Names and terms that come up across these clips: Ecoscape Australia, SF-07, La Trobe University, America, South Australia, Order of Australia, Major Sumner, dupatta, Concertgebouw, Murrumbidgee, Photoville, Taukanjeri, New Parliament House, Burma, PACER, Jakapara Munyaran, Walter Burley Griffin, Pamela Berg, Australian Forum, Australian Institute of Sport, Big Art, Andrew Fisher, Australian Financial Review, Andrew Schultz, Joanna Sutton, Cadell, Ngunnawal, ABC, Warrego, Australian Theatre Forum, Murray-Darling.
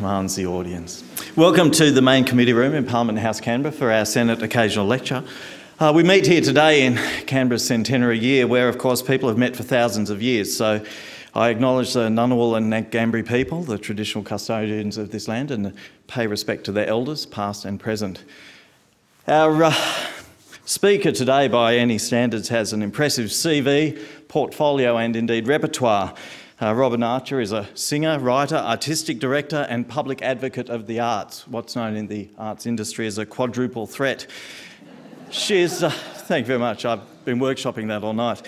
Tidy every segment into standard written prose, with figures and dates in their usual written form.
commands the audience. Welcome to the main committee room in Parliament House, Canberra, for our Senate occasional lecture. We meet here today in Canberra's centenary year, where of course people have met for thousands of years. So I acknowledge the Ngunnawal and Ngambri people, the traditional custodians of this land, and pay respect to their elders, past and present. Our speaker today, by any standards, has an impressive CV, portfolio and indeed repertoire. Robyn Archer is a singer, writer, artistic director and public advocate of the arts, what's known in the arts industry as a quadruple threat. She is, thank you very much, I've been workshopping that all night.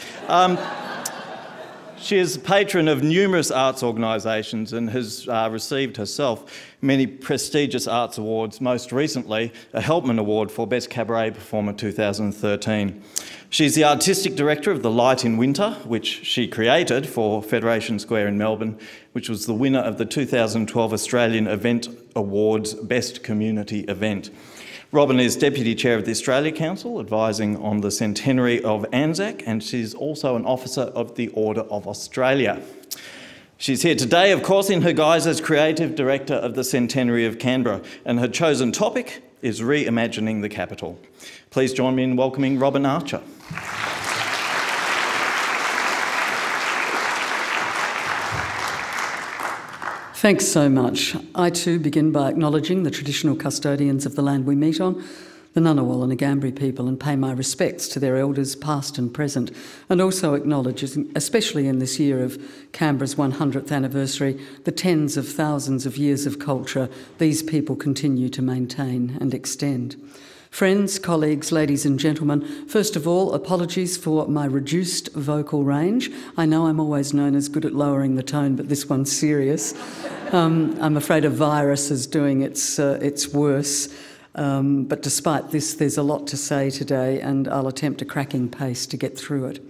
She is a patron of numerous arts organisations and has received herself many prestigious arts awards, most recently a Helpmann Award for Best Cabaret Performer 2013. She's the artistic director of The Light in Winter, which she created for Federation Square in Melbourne, which was the winner of the 2012 Australian Event Awards Best Community Event. Robyn is Deputy Chair of the Australia Council, advising on the Centenary of Anzac, and she's also an Officer of the Order of Australia. She's here today, of course, in her guise as Creative Director of the Centenary of Canberra, and her chosen topic is reimagining the capital. Please join me in welcoming Robyn Archer. Thanks so much. I too begin by acknowledging the traditional custodians of the land we meet on, the Ngunnawal and Ngambri people, and pay my respects to their elders past and present, and also acknowledge, especially in this year of Canberra's 100th anniversary, the tens of thousands of years of culture these people continue to maintain and extend. Friends, colleagues, ladies and gentlemen, first of all, apologies for my reduced vocal range. I know I'm always known as good at lowering the tone, but this one's serious. I'm afraid a virus is doing its worse. But despite this, there's a lot to say today, and I'll attempt a cracking pace to get through it.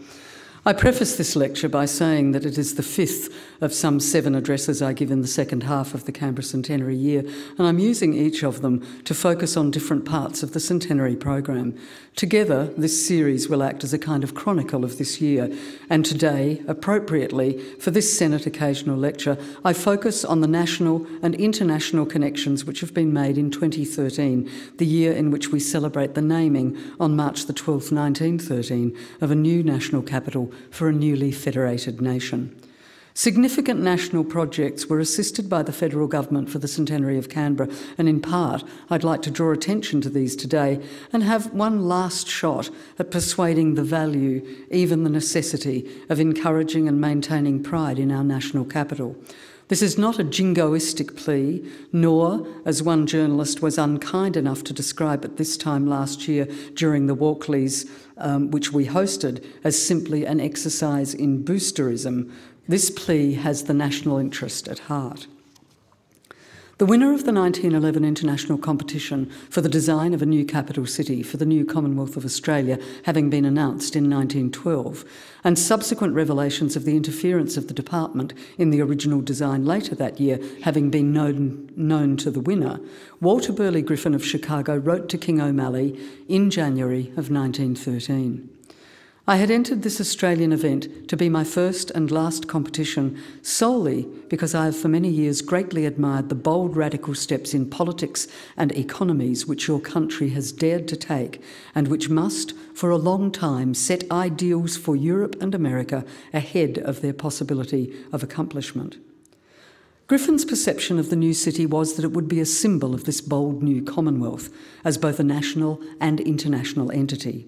I preface this lecture by saying that it is the fifth of some 7 addresses I give in the second half of the Canberra Centenary year, and I'm using each of them to focus on different parts of the Centenary program. Together, this series will act as a kind of chronicle of this year, and today, appropriately, for this Senate occasional lecture, I focus on the national and international connections which have been made in 2013, the year in which we celebrate the naming on March the 12th, 1913, of a new national capital for a newly federated nation. Significant national projects were assisted by the federal government for the centenary of Canberra, and in part I'd like to draw attention to these today and have one last shot at persuading the value, even the necessity, of encouraging and maintaining pride in our national capital. This is not a jingoistic plea, nor, as one journalist was unkind enough to describe at this time last year during the Walkleys, which we hosted, as simply an exercise in boosterism. This plea has the national interest at heart. The winner of the 1911 international competition for the design of a new capital city for the new Commonwealth of Australia, having been announced in 1912, and subsequent revelations of the interference of the department in the original design later that year having been known to the winner, Walter Burley Griffin of Chicago wrote to King O'Malley in January of 1913. I had entered this Australian event to be my first and last competition solely because I have for many years greatly admired the bold radical steps in politics and economies which your country has dared to take, and which must, for a long time, set ideals for Europe and America ahead of their possibility of accomplishment. Griffin's perception of the new city was that it would be a symbol of this bold new Commonwealth as both a national and international entity.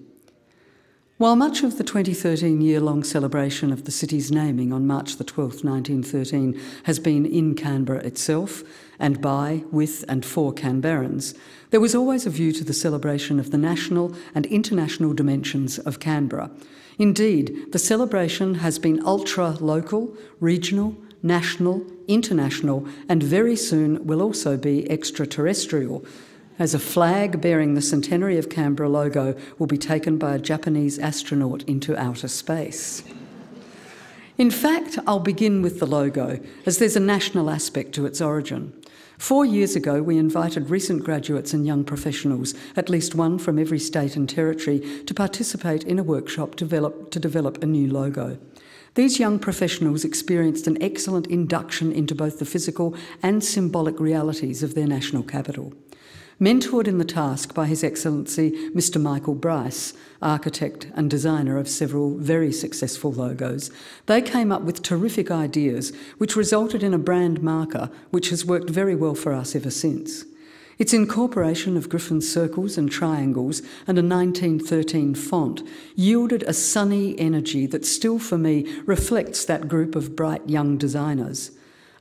While much of the 2013 year-long celebration of the city's naming on March the 12th, 1913 has been in Canberra itself and by, with and for Canberrans, there was always a view to the celebration of the national and international dimensions of Canberra. Indeed, the celebration has been ultra-local, regional, national, international and very soon will also be extraterrestrial, as a flag bearing the Centenary of Canberra logo will be taken by a Japanese astronaut into outer space. In fact, I'll begin with the logo, as there's a national aspect to its origin. 4 years ago, we invited recent graduates and young professionals, at least one from every state and territory, to participate in a workshop to develop a new logo. These young professionals experienced an excellent induction into both the physical and symbolic realities of their national capital. Mentored in the task by His Excellency Mr. Michael Bryce, architect and designer of several very successful logos, they came up with terrific ideas which resulted in a brand marker which has worked very well for us ever since. Its incorporation of Griffin's circles and triangles and a 1913 font yielded a sunny energy that still for me reflects that group of bright young designers.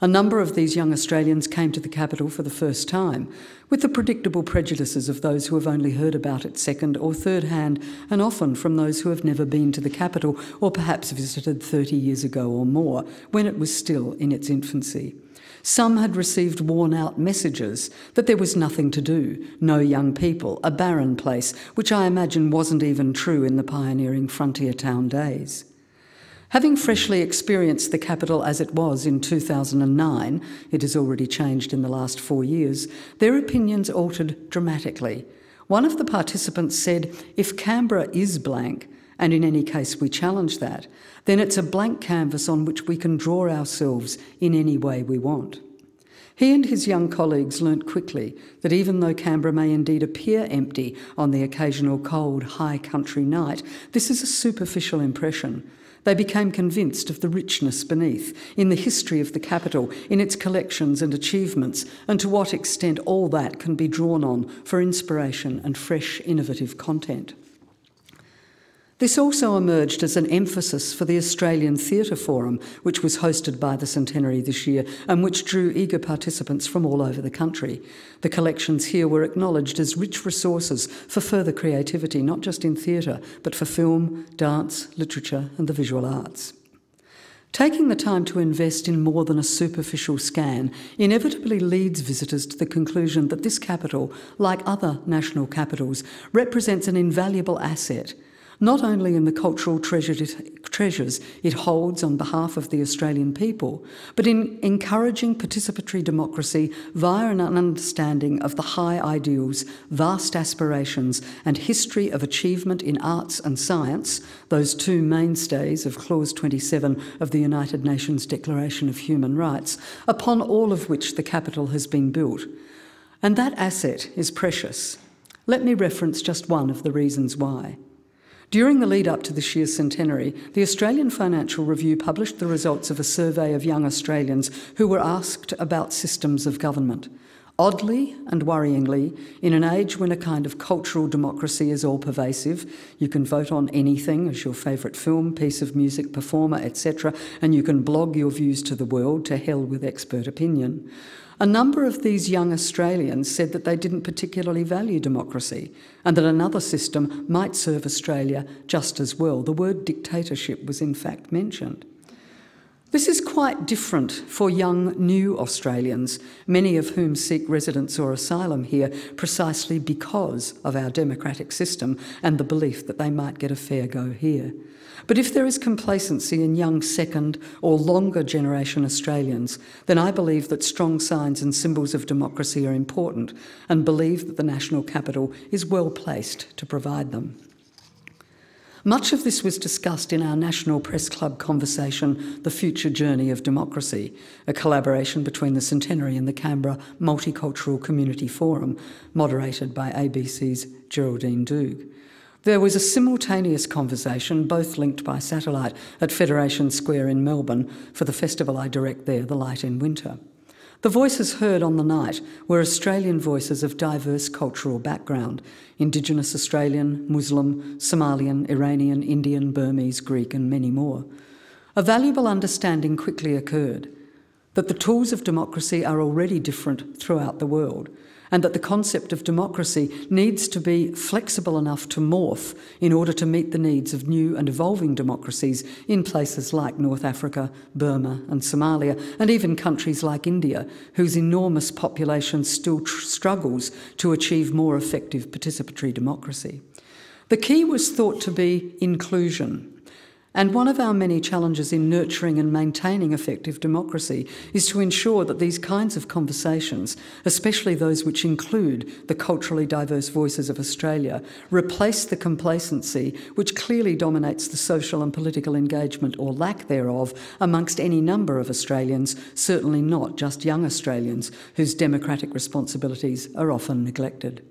A number of these young Australians came to the capital for the first time, with the predictable prejudices of those who have only heard about it second or third hand, and often from those who have never been to the capital or perhaps visited 30 years ago or more, when it was still in its infancy. Some had received worn-out messages that there was nothing to do, no young people, a barren place, which I imagine wasn't even true in the pioneering frontier town days. Having freshly experienced the capital as it was in 2009, it has already changed in the last 4 years, their opinions altered dramatically. One of the participants said, "If Canberra is blank, and in any case we challenge that, then it's a blank canvas on which we can draw ourselves in any way we want." He and his young colleagues learnt quickly that even though Canberra may indeed appear empty on the occasional cold, high country night, this is a superficial impression. They became convinced of the richness beneath, in the history of the capital, in its collections and achievements, and to what extent all that can be drawn on for inspiration and fresh, innovative content. This also emerged as an emphasis for the Australian Theatre Forum, which was hosted by the Centenary this year and which drew eager participants from all over the country. The collections here were acknowledged as rich resources for further creativity, not just in theatre, but for film, dance, literature and the visual arts. Taking the time to invest in more than a superficial scan inevitably leads visitors to the conclusion that this capital, like other national capitals, represents an invaluable asset, not only in the cultural treasures it holds on behalf of the Australian people, but in encouraging participatory democracy via an understanding of the high ideals, vast aspirations, and history of achievement in arts and science, those two mainstays of Clause 27 of the United Nations Declaration of Human Rights, upon all of which the capital has been built. And that asset is precious. Let me reference just one of the reasons why. During the lead up to this year's centenary, the Australian Financial Review published the results of a survey of young Australians who were asked about systems of government. Oddly and worryingly, in an age when a kind of cultural democracy is all-pervasive, you can vote on anything as your favourite film, piece of music, performer, etc., and you can blog your views to the world, to hell with expert opinion. A number of these young Australians said that they didn't particularly value democracy and that another system might serve Australia just as well. The word dictatorship was in fact mentioned. This is quite different for young new Australians, many of whom seek residence or asylum here precisely because of our democratic system and the belief that they might get a fair go here. But if there is complacency in young second or longer generation Australians, then I believe that strong signs and symbols of democracy are important and believe that the national capital is well placed to provide them. Much of this was discussed in our National Press Club conversation, The Future Journey of Democracy, a collaboration between the Centenary and the Canberra Multicultural Community Forum, moderated by ABC's Geraldine Doogue. There was a simultaneous conversation, both linked by satellite, at Federation Square in Melbourne for the festival I direct there, The Light in Winter. The voices heard on the night were Australian voices of diverse cultural background: Indigenous Australian, Muslim, Somalian, Iranian, Indian, Burmese, Greek and many more. A valuable understanding quickly occurred that the tools of democracy are already different throughout the world, and that the concept of democracy needs to be flexible enough to morph in order to meet the needs of new and evolving democracies in places like North Africa, Burma and Somalia, and even countries like India, whose enormous population still struggles to achieve more effective participatory democracy. The key was thought to be inclusion, And one of our many challenges in nurturing and maintaining effective democracy is to ensure that these kinds of conversations, especially those which include the culturally diverse voices of Australia, replace the complacency which clearly dominates the social and political engagement or lack thereof amongst any number of Australians, certainly not just young Australians, whose democratic responsibilities are often neglected.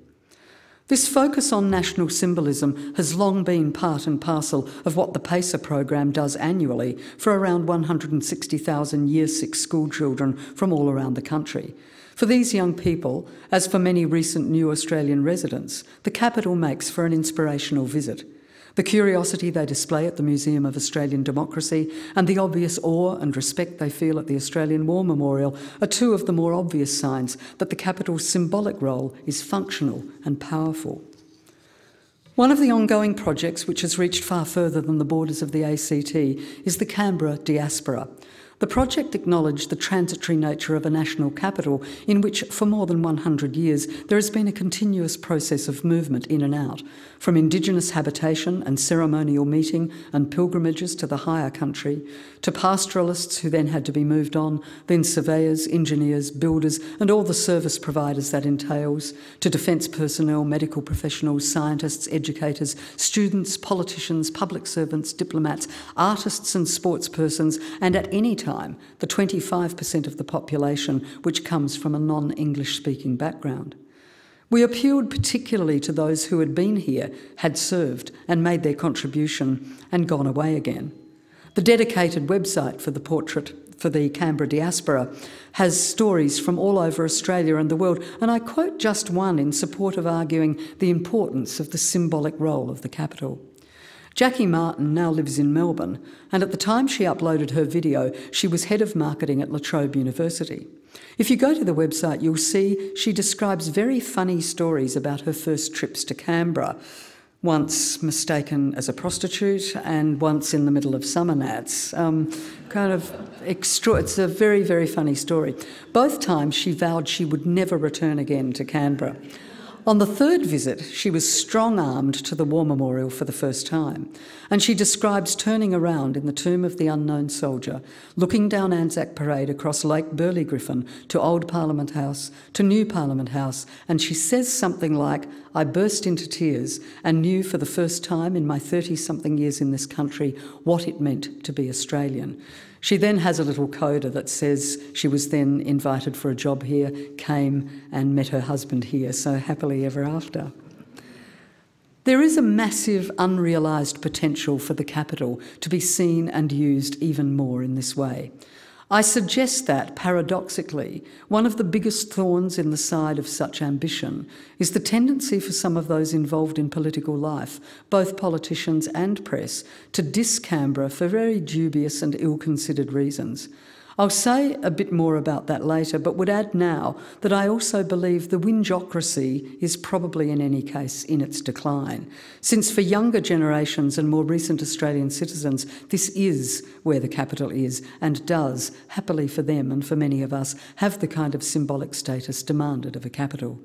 This focus on national symbolism has long been part and parcel of what the PACER program does annually for around 160,000 Year 6 school children from all around the country. For these young people, as for many recent new Australian residents, the capital makes for an inspirational visit. The curiosity they display at the Museum of Australian Democracy and the obvious awe and respect they feel at the Australian War Memorial are two of the more obvious signs that the capital's symbolic role is functional and powerful. One of the ongoing projects which has reached far further than the borders of the ACT is the Canberra Diaspora. The project acknowledged the transitory nature of a national capital in which, for more than 100 years, there has been a continuous process of movement in and out, from Indigenous habitation and ceremonial meeting and pilgrimages to the higher country, to pastoralists who then had to be moved on, then surveyors, engineers, builders and all the service providers that entails, to defence personnel, medical professionals, scientists, educators, students, politicians, public servants, diplomats, artists and sportspersons, and at any time the 25% of the population which comes from a non-English speaking background. We appealed particularly to those who had been here, had served and made their contribution and gone away again. The dedicated website for the portrait for the Canberra Diaspora has stories from all over Australia and the world, and I quote just one in support of arguing the importance of the symbolic role of the capital. Jackie Martin now lives in Melbourne, and at the time she uploaded her video, she was head of marketing at La Trobe University. If you go to the website, you'll see she describes very funny stories about her first trips to Canberra, once mistaken as a prostitute and once in the middle of summer gnats. It's a very, very funny story. Both times she vowed she would never return again to Canberra. On the third visit, she was strong-armed to the War Memorial for the first time, and she describes turning around in the Tomb of the Unknown Soldier, looking down Anzac Parade across Lake Burley Griffin to Old Parliament House, to New Parliament House, and she says something like, "I burst into tears and knew for the first time in my 30-something years in this country what it meant to be Australian." She then has a little coda that says she was then invited for a job here, came and met her husband here, so happily ever after. There is a massive unrealised potential for the capital to be seen and used even more in this way. I suggest that, paradoxically, one of the biggest thorns in the side of such ambition is the tendency for some of those involved in political life, both politicians and press, to diss Canberra for very dubious and ill-considered reasons. I'll say a bit more about that later, but would add now that I also believe the whingeocracy is probably in any case in its decline, since for younger generations and more recent Australian citizens, this is where the capital is and does, happily for them and for many of us, have the kind of symbolic status demanded of a capital.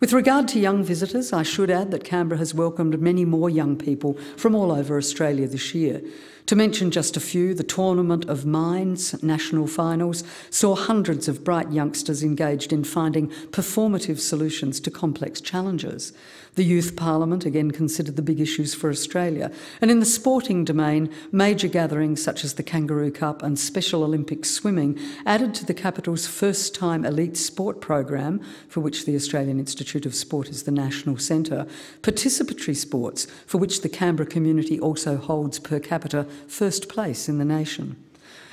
With regard to young visitors, I should add that Canberra has welcomed many more young people from all over Australia this year. To mention just a few, the Tournament of Minds National Finals saw hundreds of bright youngsters engaged in finding performative solutions to complex challenges. The Youth Parliament again considered the big issues for Australia. And in the sporting domain, major gatherings such as the Kangaroo Cup and Special Olympics swimming added to the capital's first-time elite sport program, for which the Australian Institute of Sport is the national centre, participatory sports, for which the Canberra community also holds per capita first place in the nation.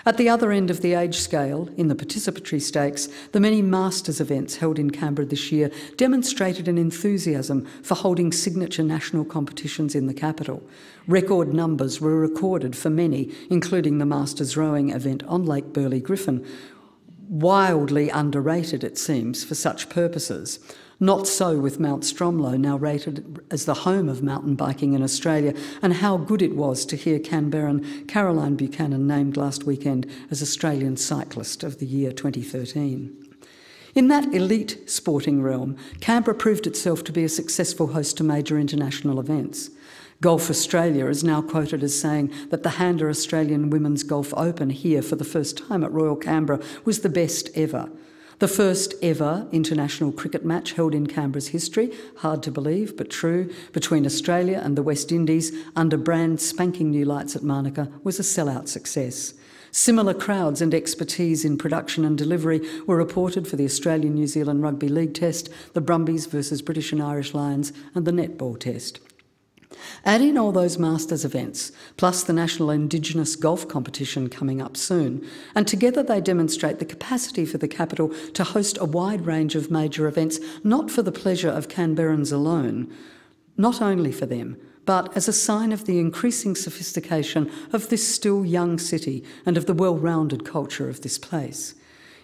At the other end of the age scale, in the participatory stakes, the many Masters events held in Canberra this year demonstrated an enthusiasm for holding signature national competitions in the capital. Record numbers were recorded for many, including the Masters rowing event on Lake Burley Griffin, wildly underrated, it seems, for such purposes. Not so with Mount Stromlo, now rated as the home of mountain biking in Australia, and how good it was to hear Canberran Caroline Buchanan named last weekend as Australian Cyclist of the Year 2013. In that elite sporting realm, Canberra proved itself to be a successful host to major international events. Golf Australia is now quoted as saying that the Handler Australian Women's Golf Open here for the first time at Royal Canberra was the best ever. The first ever international cricket match held in Canberra's history, hard to believe but true, between Australia and the West Indies under brand spanking new lights at Mānuka was a sellout success. Similar crowds and expertise in production and delivery were reported for the Australian New Zealand Rugby League Test, the Brumbies versus British and Irish Lions, and the Netball Test. Add in all those Masters events, plus the National Indigenous Golf Competition coming up soon, and together they demonstrate the capacity for the capital to host a wide range of major events, not for the pleasure of Canberrans alone, not only for them, but as a sign of the increasing sophistication of this still young city and of the well-rounded culture of this place.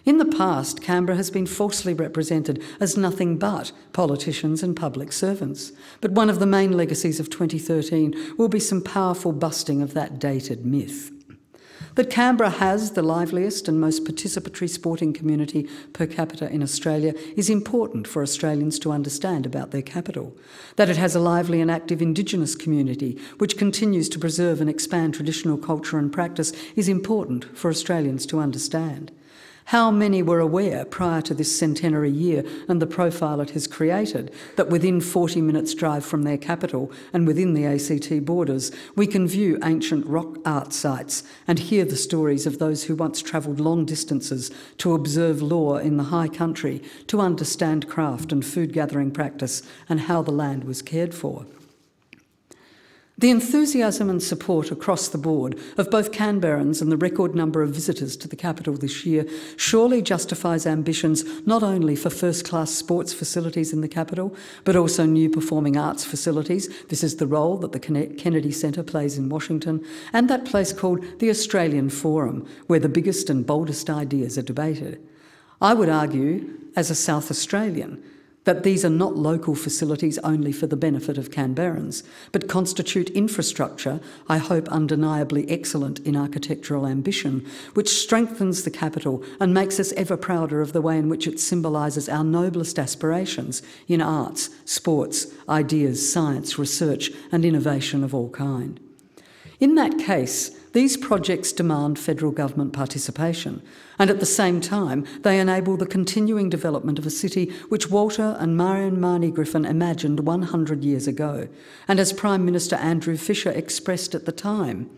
In the past, Canberra has been falsely represented as nothing but politicians and public servants. But one of the main legacies of 2013 will be some powerful busting of that dated myth. That Canberra has the liveliest and most participatory sporting community per capita in Australia is important for Australians to understand about their capital. That it has a lively and active Indigenous community which continues to preserve and expand traditional culture and practice is important for Australians to understand. How many were aware prior to this centenary year and the profile it has created that within 40 minutes' drive from their capital and within the ACT borders, we can view ancient rock art sites and hear the stories of those who once travelled long distances to observe law in the high country, to understand craft and food gathering practice and how the land was cared for? The enthusiasm and support across the board of both Canberrans and the record number of visitors to the capital this year surely justifies ambitions not only for first-class sports facilities in the capital, but also new performing arts facilities. This is the role that the Kennedy Centre plays in Washington, and that place called the Australian Forum, where the biggest and boldest ideas are debated. I would argue, as a South Australian, that these are not local facilities only for the benefit of Canberrans, but constitute infrastructure, I hope undeniably excellent in architectural ambition, which strengthens the capital and makes us ever prouder of the way in which it symbolises our noblest aspirations in arts, sports, ideas, science, research and innovation of all kind. In that case, these projects demand federal government participation, and at the same time, they enable the continuing development of a city which Walter and Marion Marnie Griffin imagined 100 years ago, and as Prime Minister Andrew Fisher expressed at the time.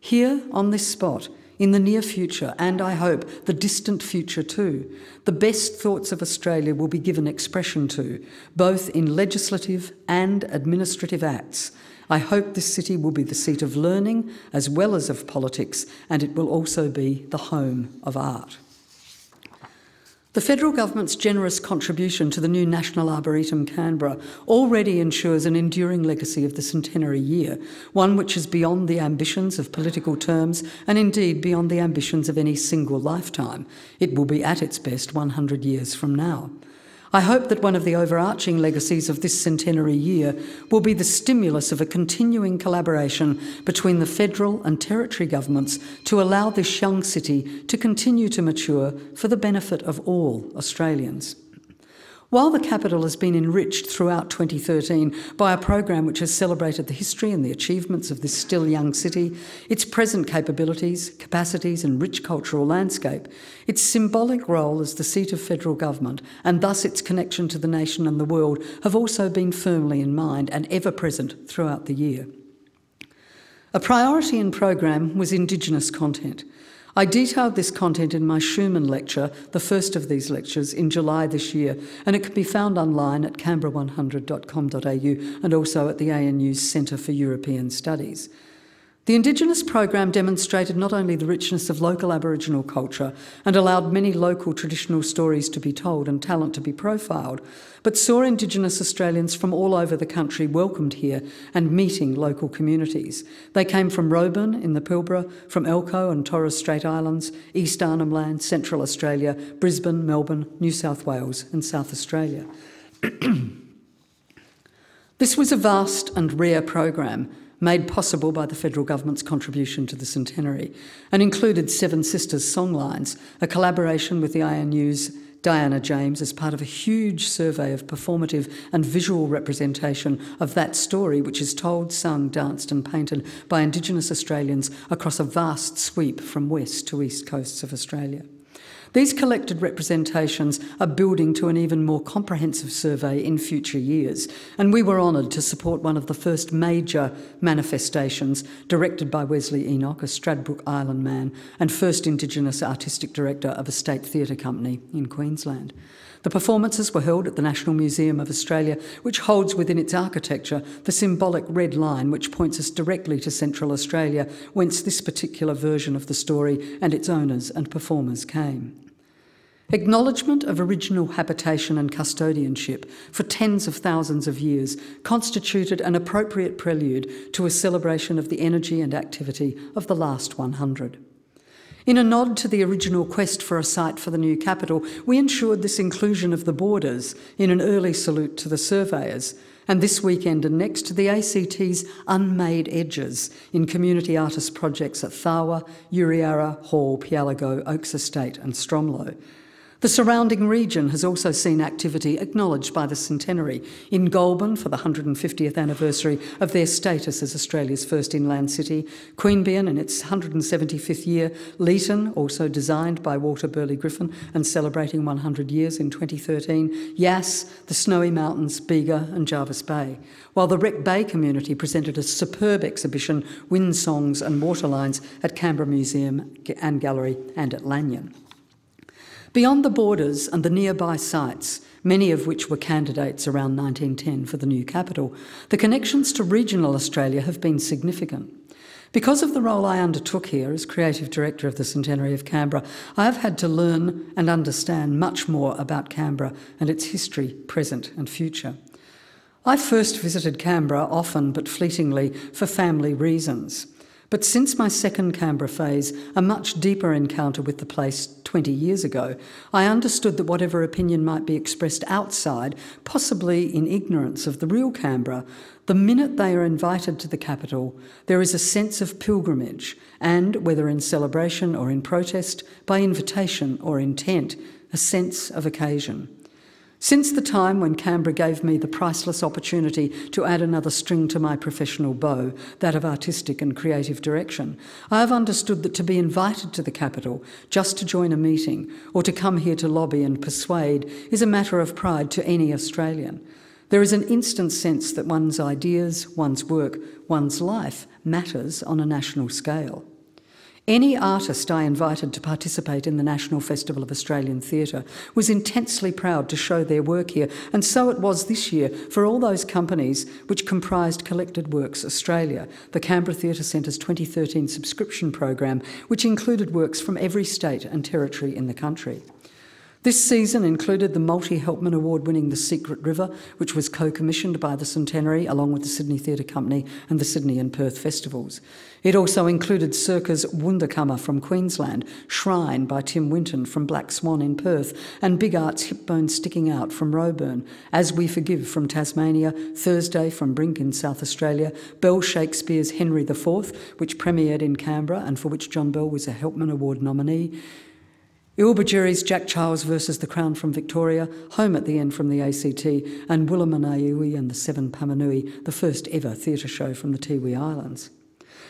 Here, on this spot, in the near future, and I hope the distant future too, the best thoughts of Australia will be given expression to, both in legislative and administrative acts. I hope this city will be the seat of learning as well as of politics, and it will also be the home of art. The federal government's generous contribution to the new National Arboretum Canberra already ensures an enduring legacy of the centenary year, one which is beyond the ambitions of political terms and indeed beyond the ambitions of any single lifetime. It will be at its best 100 years from now. I hope that one of the overarching legacies of this centenary year will be the stimulus of a continuing collaboration between the federal and territory governments to allow this young city to continue to mature for the benefit of all Australians. While the capital has been enriched throughout 2013 by a program which has celebrated the history and the achievements of this still young city, its present capabilities, capacities and rich cultural landscape, its symbolic role as the seat of federal government and thus its connection to the nation and the world have also been firmly in mind and ever present throughout the year. A priority in program was Indigenous content. I detailed this content in my Schumann lecture, the first of these lectures, in July this year, and it can be found online at canberra100.com.au and also at the ANU's Centre for European Studies. The Indigenous program demonstrated not only the richness of local Aboriginal culture and allowed many local traditional stories to be told and talent to be profiled, but saw Indigenous Australians from all over the country welcomed here and meeting local communities. They came from Robyn in the Pilbara, from Elco and Torres Strait Islands, East Arnhem Land, Central Australia, Brisbane, Melbourne, New South Wales and South Australia. This was a vast and rare program, made possible by the federal government's contribution to the centenary, and included Seven Sisters songlines, a collaboration with the ANU's Diana James as part of a huge survey of performative and visual representation of that story, which is told, sung, danced and painted by Indigenous Australians across a vast sweep from west to east coasts of Australia. These collected representations are building to an even more comprehensive survey in future years, and we were honoured to support one of the first major manifestations directed by Wesley Enoch, a Stradbroke Island man and first Indigenous artistic director of a state theatre company in Queensland. The performances were held at the National Museum of Australia, which holds within its architecture the symbolic red line which points us directly to Central Australia, whence this particular version of the story and its owners and performers came. Acknowledgement of original habitation and custodianship for tens of thousands of years constituted an appropriate prelude to a celebration of the energy and activity of the last 100. In a nod to the original quest for a site for the new capital, we ensured this inclusion of the borders in an early salute to the surveyors, and this weekend and next, the ACT's Unmade Edges in community artist projects at Thawa, Uriara, Hall, Pialago, Oaks Estate and Stromlo. The surrounding region has also seen activity acknowledged by the Centenary in Goulburn for the 150th anniversary of their status as Australia's first inland city, Queanbeyan in its 175th year, Leeton, also designed by Walter Burley Griffin and celebrating 100 years in 2013, Yass, the Snowy Mountains, Bega and Jervis Bay, while the Wreck Bay community presented a superb exhibition, Wind Songs and Waterlines, at Canberra Museum and Gallery and at Lanyon. Beyond the borders and the nearby sites, many of which were candidates around 1910 for the new capital, the connections to regional Australia have been significant. Because of the role I undertook here as Creative Director of the Centenary of Canberra, I have had to learn and understand much more about Canberra and its history, present and future. I first visited Canberra often but fleetingly for family reasons. But since my second Canberra phase, a much deeper encounter with the place 20 years ago, I understood that whatever opinion might be expressed outside, possibly in ignorance of the real Canberra, the minute they are invited to the capital, there is a sense of pilgrimage and, whether in celebration or in protest, by invitation or intent, a sense of occasion. Since the time when Canberra gave me the priceless opportunity to add another string to my professional bow, that of artistic and creative direction, I have understood that to be invited to the capital just to join a meeting or to come here to lobby and persuade is a matter of pride to any Australian. There is an instant sense that one's ideas, one's work, one's life matters on a national scale. Any artist I invited to participate in the National Festival of Australian Theatre was intensely proud to show their work here, and so it was this year for all those companies which comprised Collected Works Australia, the Canberra Theatre Centre's 2013 subscription program, which included works from every state and territory in the country. This season included the multi-Helpmann Award winning The Secret River, which was co-commissioned by the Centenary along with the Sydney Theatre Company and the Sydney and Perth Festivals. It also included Circa's Wunderkammer from Queensland, Shrine by Tim Winton from Black Swan in Perth, and Big Art's Hip Bone Sticking Out from Roebourne, As We Forgive from Tasmania, Thursday from Brink in South Australia, Bell Shakespeare's Henry IV, which premiered in Canberra and for which John Bell was a Helpmann Award nominee, Ilbergerry's Jack Charles versus the Crown from Victoria, Home at the End from the ACT, and Woolloomoonayuwi and the Seven Pamanui, the first ever theatre show from the Tiwi Islands.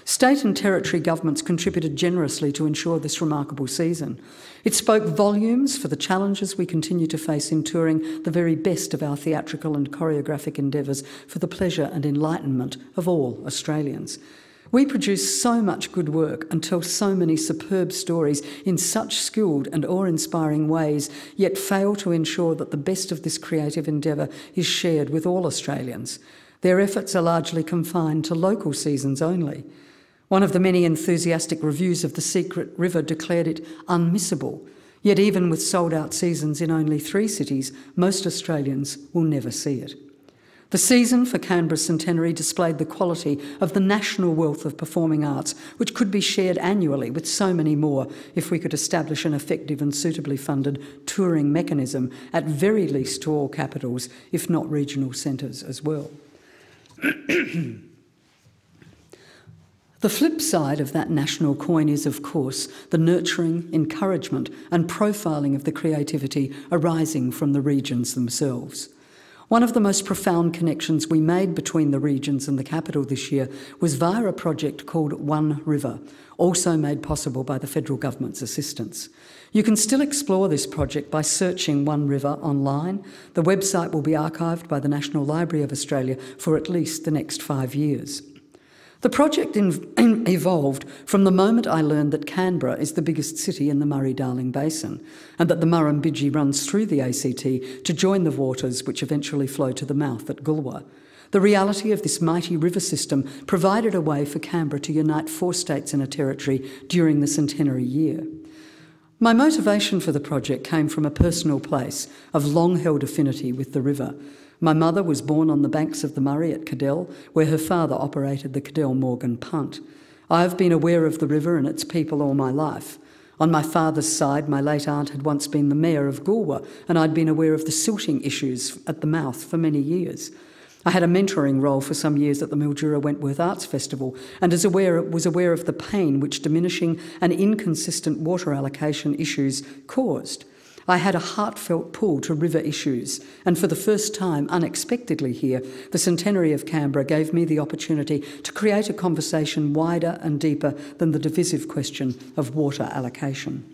State and territory governments contributed generously to ensure this remarkable season. It spoke volumes for the challenges we continue to face in touring the very best of our theatrical and choreographic endeavours for the pleasure and enlightenment of all Australians. We produce so much good work and tell so many superb stories in such skilled and awe-inspiring ways, yet fail to ensure that the best of this creative endeavour is shared with all Australians. Their efforts are largely confined to local seasons only. One of the many enthusiastic reviews of The Secret River declared it unmissable, yet even with sold-out seasons in only 3 cities, most Australians will never see it. The season for Canberra's centenary displayed the quality of the national wealth of performing arts, which could be shared annually with so many more if we could establish an effective and suitably funded touring mechanism, at very least to all capitals, if not regional centres as well. The flip side of that national coin is, of course, the nurturing, encouragement and profiling of the creativity arising from the regions themselves. One of the most profound connections we made between the regions and the capital this year was via a project called One River, also made possible by the federal government's assistance. You can still explore this project by searching One River online. The website will be archived by the National Library of Australia for at least the next 5 years. The project evolved from the moment I learned that Canberra is the biggest city in the Murray-Darling Basin and that the Murrumbidgee runs through the ACT to join the waters which eventually flow to the mouth at Goolwa. The reality of this mighty river system provided a way for Canberra to unite 4 states in a territory during the centenary year. My motivation for the project came from a personal place of long-held affinity with the river. My mother was born on the banks of the Murray at Cadell, where her father operated the Cadell Morgan punt. I have been aware of the river and its people all my life. On my father's side, my late aunt had once been the mayor of Goolwa, and I'd been aware of the silting issues at the mouth for many years. I had a mentoring role for some years at the Mildura Wentworth Arts Festival and was aware of the pain which diminishing and inconsistent water allocation issues caused. I had a heartfelt pull to river issues, and for the first time, unexpectedly here, the centenary of Canberra gave me the opportunity to create a conversation wider and deeper than the divisive question of water allocation.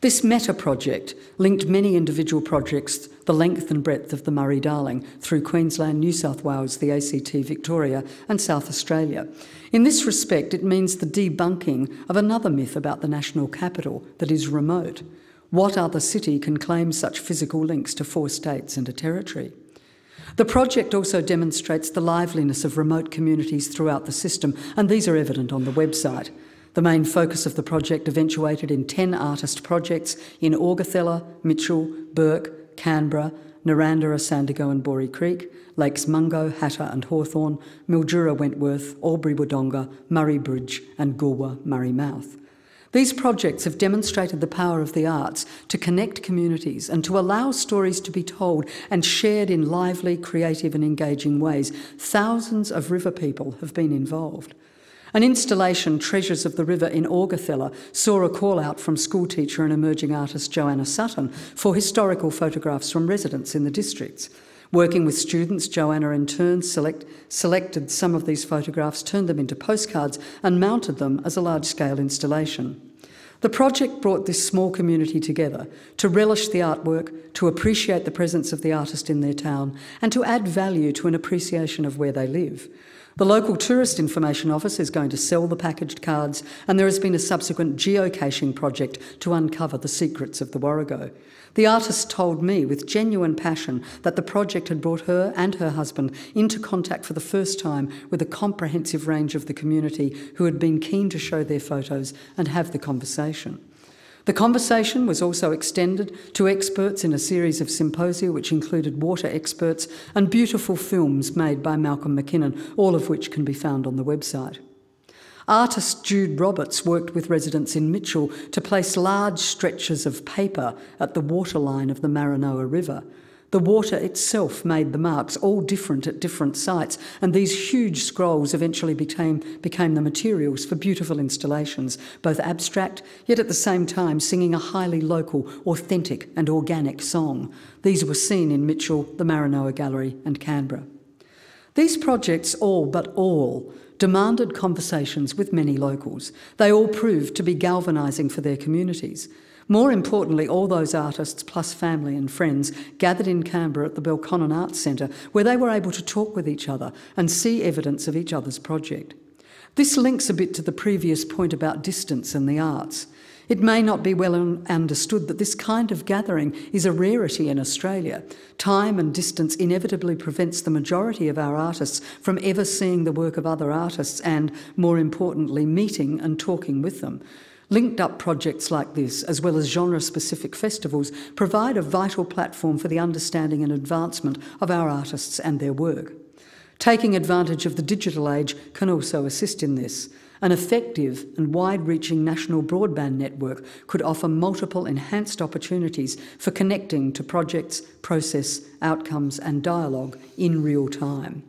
This meta-project linked many individual projects the length and breadth of the Murray-Darling through Queensland, New South Wales, the ACT, Victoria and South Australia. In this respect, it means the debunking of another myth about the national capital that is remote. What other city can claim such physical links to 4 states and a territory? The project also demonstrates the liveliness of remote communities throughout the system, and these are evident on the website. The main focus of the project eventuated in 10 artist projects in Augathella, Mitchell, Bourke, Canberra, Narandera, Sandigo and Boree Creek, Lakes Mungo, Hatter and Hawthorne, Mildura Wentworth, Albury Wodonga, Murray Bridge and Goolwa Murray Mouth. These projects have demonstrated the power of the arts to connect communities and to allow stories to be told and shared in lively, creative and engaging ways. Thousands of river people have been involved. An installation, Treasures of the River in Augathella, saw a call out from schoolteacher and emerging artist Joanna Sutton for historical photographs from residents in the districts. Working with students, Joanna in turn selected some of these photographs, turned them into postcards and mounted them as a large-scale installation. The project brought this small community together to relish the artwork, to appreciate the presence of the artist in their town and to add value to an appreciation of where they live. The local tourist information office is going to sell the packaged cards and there has been a subsequent geocaching project to uncover the secrets of the Warrego. The artist told me with genuine passion that the project had brought her and her husband into contact for the first time with a comprehensive range of the community who had been keen to show their photos and have the conversation. The conversation was also extended to experts in a series of symposia which included water experts and beautiful films made by Malcolm McKinnon, all of which can be found on the website. Artist Jude Roberts worked with residents in Mitchell to place large stretches of paper at the waterline of the Maranoa River. The water itself made the marks, all different at different sites, and these huge scrolls eventually became the materials for beautiful installations, both abstract, yet at the same time singing a highly local, authentic and organic song. These were seen in Mitchell, the Maranoa Gallery and Canberra. These projects, all but all, demanded conversations with many locals. They all proved to be galvanising for their communities. More importantly, all those artists, plus family and friends, gathered in Canberra at the Belconnen Arts Centre, where they were able to talk with each other and see evidence of each other's project. This links a bit to the previous point about distance and the arts. It may not be well understood that this kind of gathering is a rarity in Australia. Time and distance inevitably prevents the majority of our artists from ever seeing the work of other artists and, more importantly, meeting and talking with them. Linked-up projects like this, as well as genre-specific festivals, provide a vital platform for the understanding and advancement of our artists and their work. Taking advantage of the digital age can also assist in this. An effective and wide-reaching national broadband network could offer multiple enhanced opportunities for connecting to projects, process, outcomes and dialogue in real time.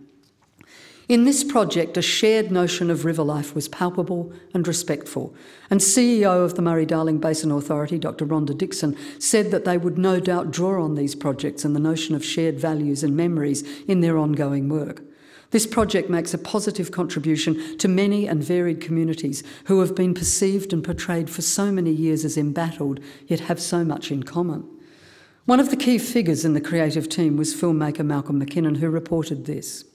In this project, a shared notion of river life was palpable and respectful, and CEO of the Murray-Darling Basin Authority, Dr. Rhonda Dixon, said that they would no doubt draw on these projects and the notion of shared values and memories in their ongoing work. This project makes a positive contribution to many and varied communities who have been perceived and portrayed for so many years as embattled, yet have so much in common. One of the key figures in the creative team was filmmaker Malcolm McKinnon, who reported this.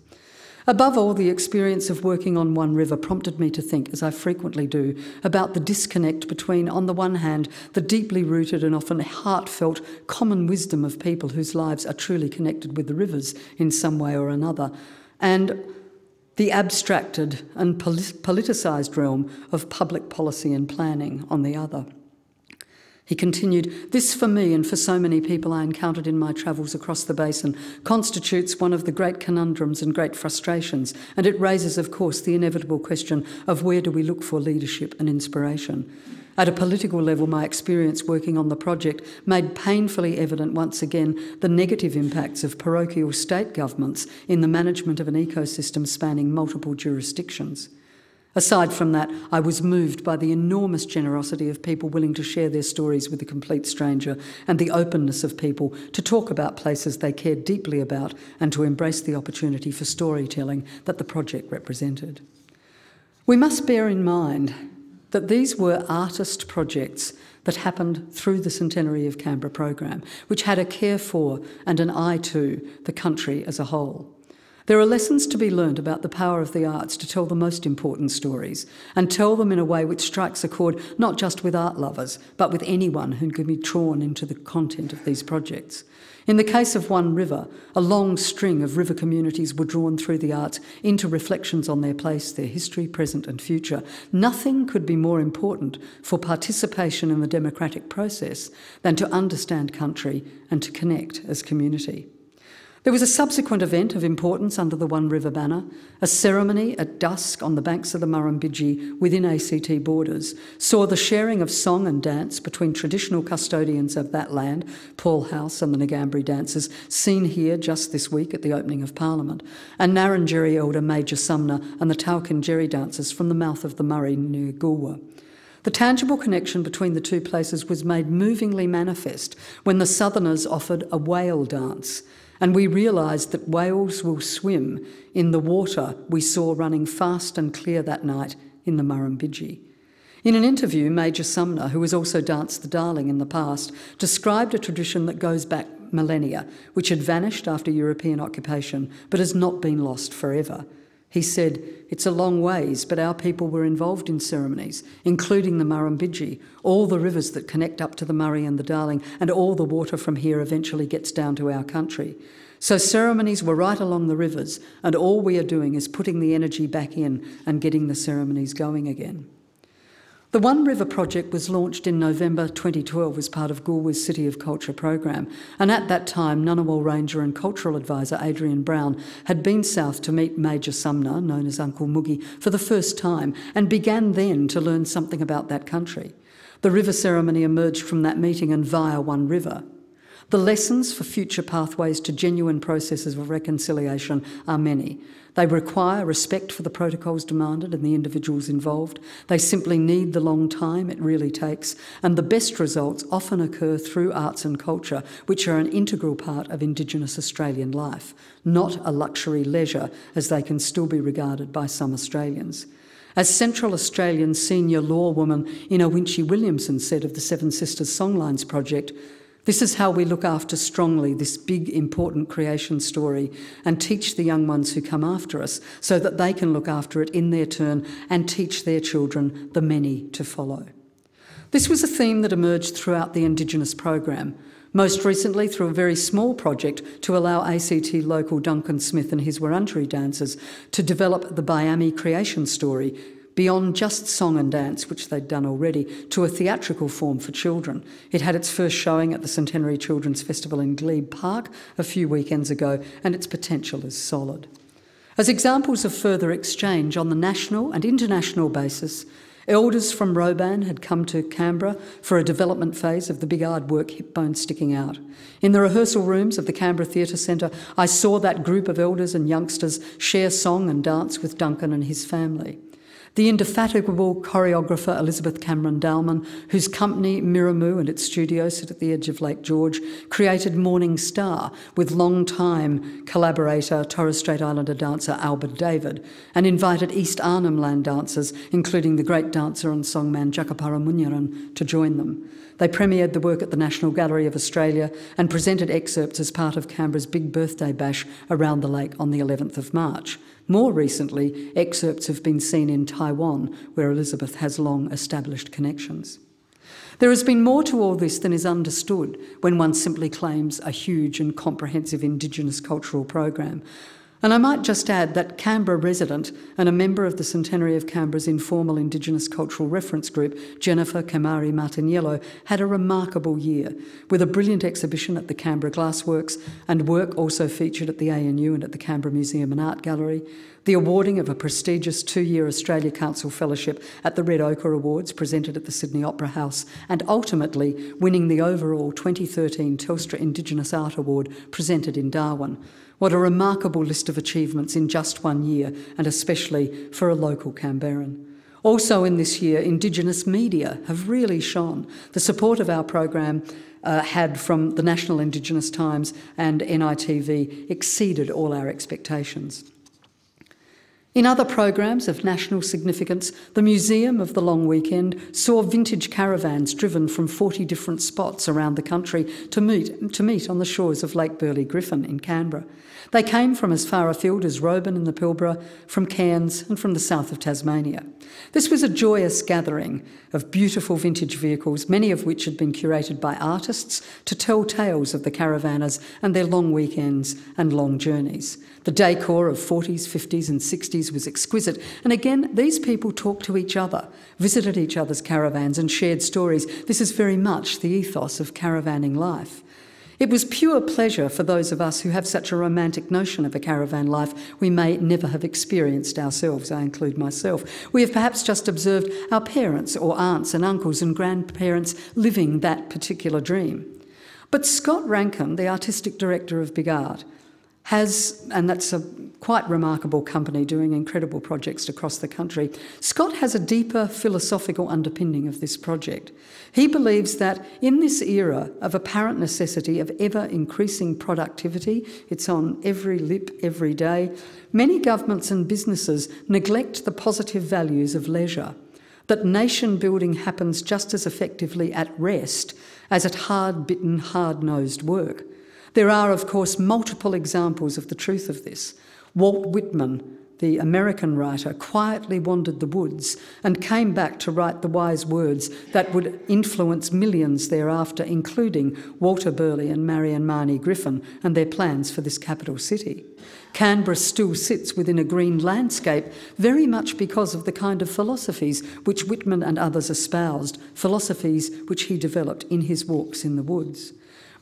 Above all, the experience of working on one river prompted me to think, as I frequently do, about the disconnect between, on the one hand, the deeply rooted and often heartfelt common wisdom of people whose lives are truly connected with the rivers in some way or another, and the abstracted and politicised realm of public policy and planning on the other. He continued, "This for me and for so many people I encountered in my travels across the basin constitutes one of the great conundrums and great frustrations, and it raises, of course, the inevitable question of where do we look for leadership and inspiration. At a political level, my experience working on the project made painfully evident once again the negative impacts of parochial state governments in the management of an ecosystem spanning multiple jurisdictions. Aside from that, I was moved by the enormous generosity of people willing to share their stories with a complete stranger and the openness of people to talk about places they cared deeply about and to embrace the opportunity for storytelling that the project represented." We must bear in mind that these were artist projects that happened through the Centenary of Canberra program, which had a care for and an eye to the country as a whole. There are lessons to be learned about the power of the arts to tell the most important stories and tell them in a way which strikes a chord not just with art lovers, but with anyone who can be drawn into the content of these projects. In the case of One River, a long string of river communities were drawn through the arts into reflections on their place, their history, present and future. Nothing could be more important for participation in the democratic process than to understand country and to connect as community. There was a subsequent event of importance under the One River banner, a ceremony at dusk on the banks of the Murrumbidgee within ACT borders, saw the sharing of song and dance between traditional custodians of that land, Paul House and the Ngambri dancers, seen here just this week at the opening of Parliament, and Narangeri elder Major Sumner and the Taukanjeri dancers from the mouth of the Murray near Goolwa. The tangible connection between the two places was made movingly manifest when the Southerners offered a whale dance, and we realised that whales will swim in the water we saw running fast and clear that night in the Murrumbidgee. In an interview, Major Sumner, who has also danced the Darling in the past, described a tradition that goes back millennia, which had vanished after European occupation, but has not been lost forever. He said, "It's a long ways, but our people were involved in ceremonies, including the Murrumbidgee, all the rivers that connect up to the Murray and the Darling, and all the water from here eventually gets down to our country. So ceremonies were right along the rivers, and all we are doing is putting the energy back in and getting the ceremonies going again." The One River project was launched in November 2012 as part of Goolwa's City of Culture program, and at that time Ngunnawal Ranger and Cultural Advisor Adrian Brown had been south to meet Major Sumner, known as Uncle Moogie, for the first time and began then to learn something about that country. The river ceremony emerged from that meeting and via One River. The lessons for future pathways to genuine processes of reconciliation are many. They require respect for the protocols demanded and the individuals involved. They simply need the long time it really takes, and the best results often occur through arts and culture, which are an integral part of Indigenous Australian life, not a luxury leisure, as they can still be regarded by some Australians. As Central Australian senior law woman Inowinchi Williamson said of the Seven Sisters Songlines project, "This is how we look after strongly this big, important creation story and teach the young ones who come after us so that they can look after it in their turn and teach their children, the many, to follow." This was a theme that emerged throughout the Indigenous program, most recently through a very small project to allow ACT local Duncan Smith and his Wurundjeri dancers to develop the Biami creation story beyond just song and dance, which they'd done already, to a theatrical form for children. It had its first showing at the Centenary Children's Festival in Glebe Park a few weekends ago, and its potential is solid. As examples of further exchange on the national and international basis, Elders from Robyn had come to Canberra for a development phase of the big hard work, hip bone sticking out. In the rehearsal rooms of the Canberra Theatre Centre, I saw that group of elders and youngsters share song and dance with Duncan and his family. The indefatigable choreographer Elizabeth Cameron-Dowman, whose company Miramoo and its studio sit at the edge of Lake George, created Morning Star with long-time collaborator Torres Strait Islander dancer Albert David, and invited East Arnhem Land dancers, including the great dancer and songman Jakapara Munyaran, to join them. They premiered the work at the National Gallery of Australia and presented excerpts as part of Canberra's big birthday bash around the lake on the 11th of March. More recently, excerpts have been seen in Taiwan, where Elizabeth has long-established connections. There has been more to all this than is understood when one simply claims a huge and comprehensive Indigenous cultural program. And I might just add that Canberra resident and a member of the Centenary of Canberra's informal Indigenous Cultural Reference Group, Jennifer Kamari Martiniello, had a remarkable year, with a brilliant exhibition at the Canberra Glassworks and work also featured at the ANU and at the Canberra Museum and Art Gallery, the awarding of a prestigious two-year Australia Council Fellowship at the Red Ochre Awards presented at the Sydney Opera House, and ultimately winning the overall 2013 Telstra Indigenous Art Award presented in Darwin. What a remarkable list of achievements in just one year, and especially for a local Canberran. Also in this year, Indigenous media have really shone. The support of our program had from the National Indigenous Times and NITV exceeded all our expectations. In other programs of national significance, the Museum of the Long Weekend saw vintage caravans driven from 40 different spots around the country to meet on the shores of Lake Burley Griffin in Canberra. They came from as far afield as Robyn and the Pilbara, from Cairns and from the south of Tasmania. This was a joyous gathering of beautiful vintage vehicles, many of which had been curated by artists to tell tales of the caravanners and their long weekends and long journeys. The decor of 40s, 50s and 60s was exquisite, and again, these people talked to each other, visited each other's caravans and shared stories. This is very much the ethos of caravanning life. It was pure pleasure for those of us who have such a romantic notion of a caravan life we may never have experienced ourselves, I include myself. We have perhaps just observed our parents or aunts and uncles and grandparents living that particular dream. But Scott Rankin, the artistic director of Big Art, has, and that's a quite remarkable company doing incredible projects across the country, Scott has a deeper philosophical underpinning of this project. He believes that in this era of apparent necessity of ever-increasing productivity, it's on every lip every day, many governments and businesses neglect the positive values of leisure, that nation-building happens just as effectively at rest as at hard-bitten, hard-nosed work. There are, of course, multiple examples of the truth of this. Walt Whitman, the American writer, quietly wandered the woods and came back to write the wise words that would influence millions thereafter, including Walter Burley and Marion Marnie Griffin and their plans for this capital city. Canberra still sits within a green landscape very much because of the kind of philosophies which Whitman and others espoused, philosophies which he developed in his walks in the woods.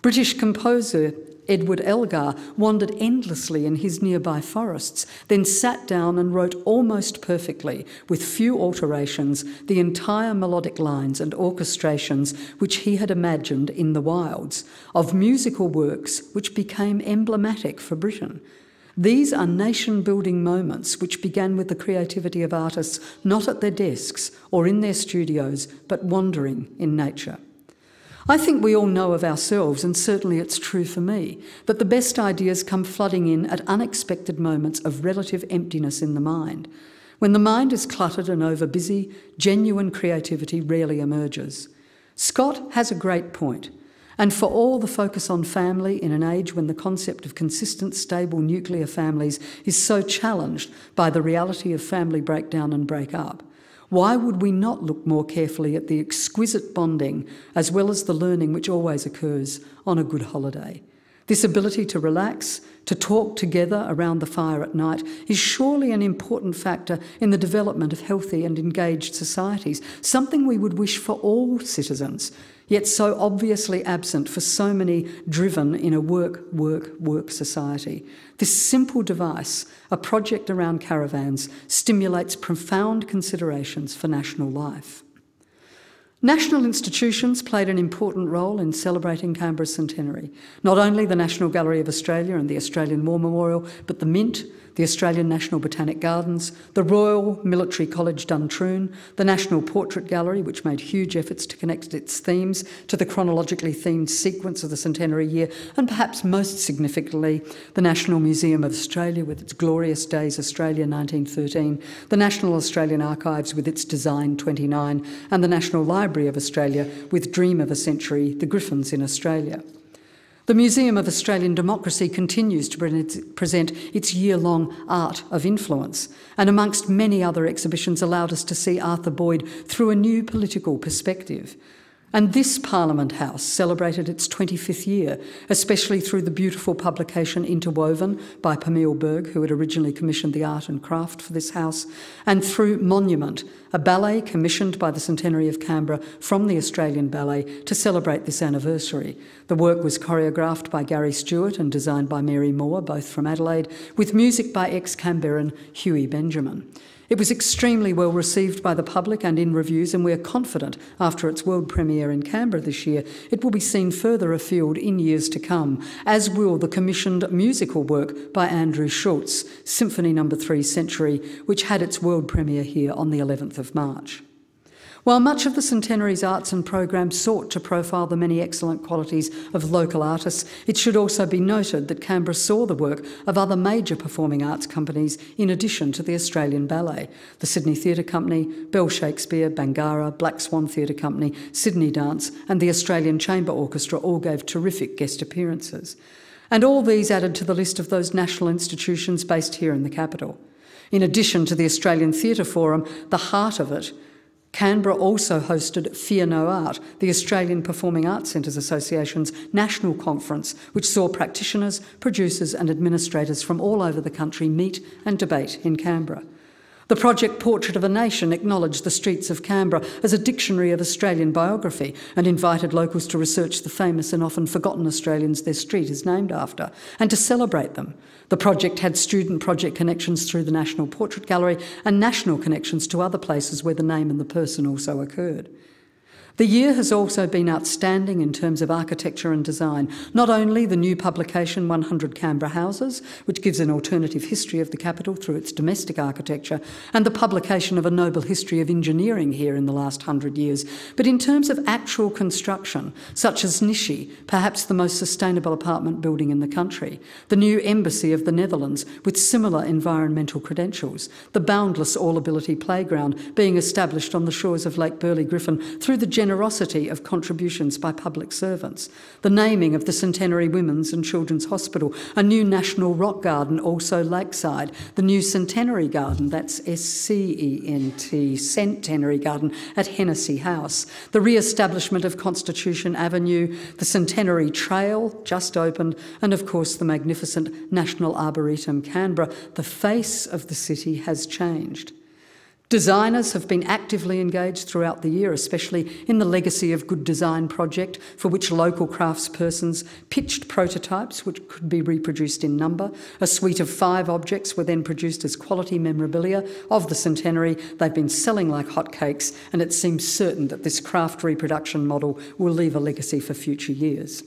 British composer Edward Elgar wandered endlessly in his nearby forests, then sat down and wrote almost perfectly, with few alterations, the entire melodic lines and orchestrations which he had imagined in the wilds, of musical works which became emblematic for Britain. These are nation-building moments which began with the creativity of artists not at their desks or in their studios, but wandering in nature. I think we all know of ourselves, and certainly it's true for me, that the best ideas come flooding in at unexpected moments of relative emptiness in the mind. When the mind is cluttered and overbusy, genuine creativity rarely emerges. Scott has a great point, and for all the focus on family in an age when the concept of consistent, stable nuclear families is so challenged by the reality of family breakdown and break-up, why would we not look more carefully at the exquisite bonding as well as the learning which always occurs on a good holiday? This ability to relax, to talk together around the fire at night, is surely an important factor in the development of healthy and engaged societies, something we would wish for all citizens, yet so obviously absent for so many driven in a work, work, work society. This simple device, a project around caravans, stimulates profound considerations for national life. National institutions played an important role in celebrating Canberra's centenary. Not only the National Gallery of Australia and the Australian War Memorial, but the Mint, the Australian National Botanic Gardens, the Royal Military College Duntroon, the National Portrait Gallery, which made huge efforts to connect its themes to the chronologically themed sequence of the centenary year, and perhaps most significantly, the National Museum of Australia with its Glorious Days Australia 1913, the National Australian Archives with its Design 29, and the National Library of Australia with Dream of a Century, the Griffins in Australia. The Museum of Australian Democracy continues to present its year-long art of influence, and amongst many other exhibitions allowed us to see Arthur Boyd through a new political perspective. And this Parliament House celebrated its 25th year, especially through the beautiful publication Interwoven by Pamela Berg, who had originally commissioned the art and craft for this house, and through Monument, a ballet commissioned by the Centenary of Canberra from the Australian Ballet to celebrate this anniversary. The work was choreographed by Gary Stewart and designed by Mary Moore, both from Adelaide, with music by ex-Canberran Huey Benjamin. It was extremely well received by the public and in reviews, and we are confident after its world premiere in Canberra this year, it will be seen further afield in years to come, as will the commissioned musical work by Andrew Schultz, Symphony No. 3 Century, which had its world premiere here on the 11th of March. While much of the Centenary's arts and programs sought to profile the many excellent qualities of local artists, it should also be noted that Canberra saw the work of other major performing arts companies in addition to the Australian Ballet, the Sydney Theatre Company, Bell Shakespeare, Bangara, Black Swan Theatre Company, Sydney Dance, and the Australian Chamber Orchestra all gave terrific guest appearances. And all these added to the list of those national institutions based here in the capital. In addition to the Australian Theatre Forum, the heart of it, Canberra also hosted Fear No Art, the Australian Performing Arts Centres Association's national conference, which saw practitioners, producers and administrators from all over the country meet and debate in Canberra. The project Portrait of a Nation acknowledged the streets of Canberra as a dictionary of Australian biography and invited locals to research the famous and often forgotten Australians their street is named after, and to celebrate them. The project had student project connections through the National Portrait Gallery and national connections to other places where the name and the person also occurred. The year has also been outstanding in terms of architecture and design. Not only the new publication 100 Canberra Houses, which gives an alternative history of the capital through its domestic architecture, and the publication of a noble history of engineering here in the last 100 years, but in terms of actual construction, such as Nishi, perhaps the most sustainable apartment building in the country, the new embassy of the Netherlands with similar environmental credentials, the boundless all-ability playground being established on the shores of Lake Burley Griffin through the generosity of contributions by public servants, the naming of the Centenary Women's and Children's Hospital, a new national rock garden also lakeside, the new Centenary Garden, that's S-C-E-N-T, Centenary Garden at Hennessy House, the re-establishment of Constitution Avenue, the Centenary Trail just opened, and of course the magnificent National Arboretum Canberra. The face of the city has changed. Designers have been actively engaged throughout the year, especially in the Legacy of Good Design project, for which local craftspersons pitched prototypes which could be reproduced in number. A suite of 5 objects were then produced as quality memorabilia of the centenary. They've been selling like hotcakes, and it seems certain that this craft reproduction model will leave a legacy for future years.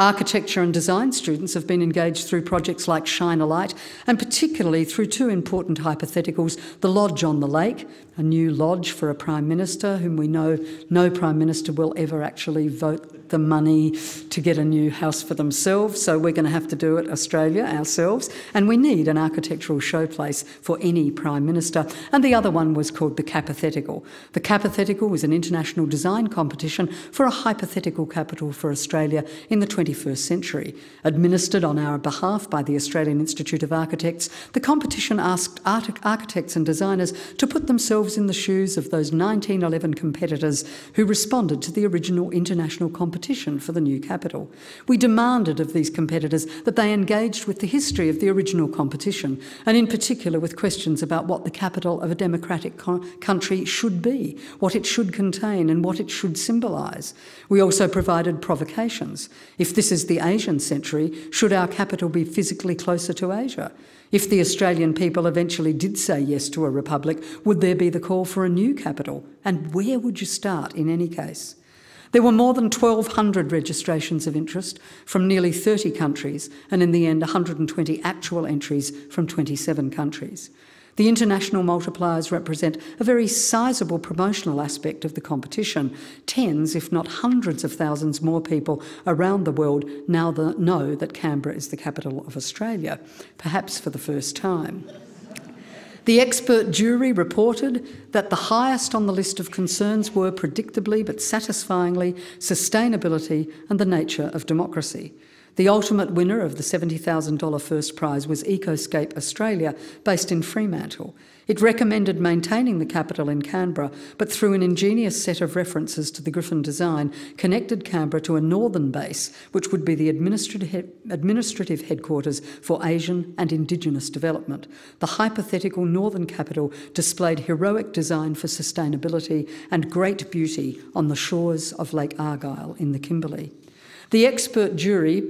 Architecture and design students have been engaged through projects like Shine a Light, and particularly through 2 important hypotheticals, the Lodge on the Lake, a new lodge for a Prime Minister whom we know no Prime Minister will ever actually vote the money to get a new house for themselves, so we're going to have to do it, Australia, ourselves, and we need an architectural showplace for any Prime Minister. And the other one was called the Capathetical. The Capathetical was an international design competition for a hypothetical capital for Australia in the 20th 21st century. Administered on our behalf by the Australian Institute of Architects, the competition asked architects and designers to put themselves in the shoes of those 1911 competitors who responded to the original international competition for the new capital. We demanded of these competitors that they engaged with the history of the original competition, and in particular with questions about what the capital of a democratic country should be, what it should contain and what it should symbolise. We also provided provocations. If this is the Asian century, should our capital be physically closer to Asia? If the Australian people eventually did say yes to a republic, would there be the call for a new capital? And where would you start in any case? There were more than 1,200 registrations of interest from nearly 30 countries, and in the end 120 actual entries from 27 countries. The international multipliers represent a very sizable promotional aspect of the competition. Tens, if not hundreds of thousands more people around the world now know that Canberra is the capital of Australia, perhaps for the first time. The expert jury reported that the highest on the list of concerns were, predictably but satisfyingly, sustainability and the nature of democracy. The ultimate winner of the $70,000 first prize was Ecoscape Australia, based in Fremantle. It recommended maintaining the capital in Canberra, but through an ingenious set of references to the Griffin design, connected Canberra to a northern base, which would be the administrative headquarters for Asian and Indigenous development. The hypothetical northern capital displayed heroic design for sustainability and great beauty on the shores of Lake Argyll in the Kimberley. The expert jury,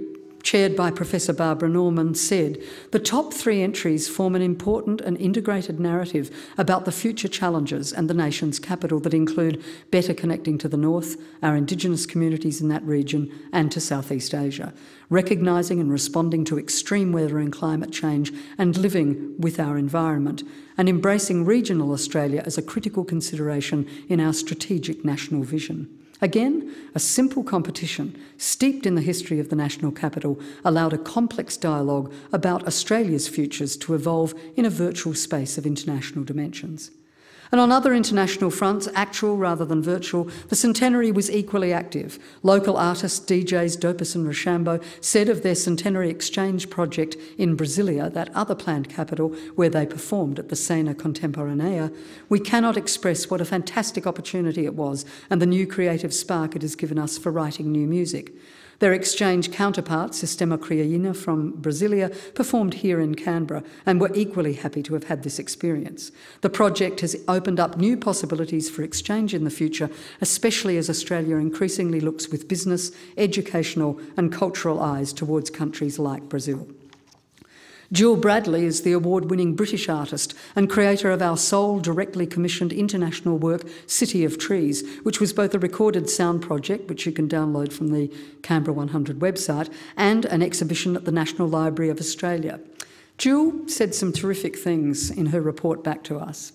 chaired by Professor Barbara Norman, said, "The top three entries form an important and integrated narrative about the future challenges and the nation's capital that include better connecting to the north, our Indigenous communities in that region, and to Southeast Asia, recognising and responding to extreme weather and climate change and living with our environment, and embracing regional Australia as a critical consideration in our strategic national vision." Again, a simple competition, steeped in the history of the national capital, allowed a complex dialogue about Australia's futures to evolve in a virtual space of international dimensions. And on other international fronts, actual rather than virtual, the centenary was equally active. Local artists, DJs, Dopus and Rochambeau, said of their centenary exchange project in Brasilia, that other planned capital where they performed at the Cena Contemporanea, "We cannot express what a fantastic opportunity it was and the new creative spark it has given us for writing new music." Their exchange counterpart, Sistema Criolina from Brasilia, performed here in Canberra and were equally happy to have had this experience. The project has opened up new possibilities for exchange in the future, especially as Australia increasingly looks with business, educational and cultural eyes towards countries like Brazil. Jill Bradley is the award-winning British artist and creator of our sole directly commissioned international work, City of Trees, which was both a recorded sound project, which you can download from the Canberra 100 website, and an exhibition at the National Library of Australia. Jill said some terrific things in her report back to us.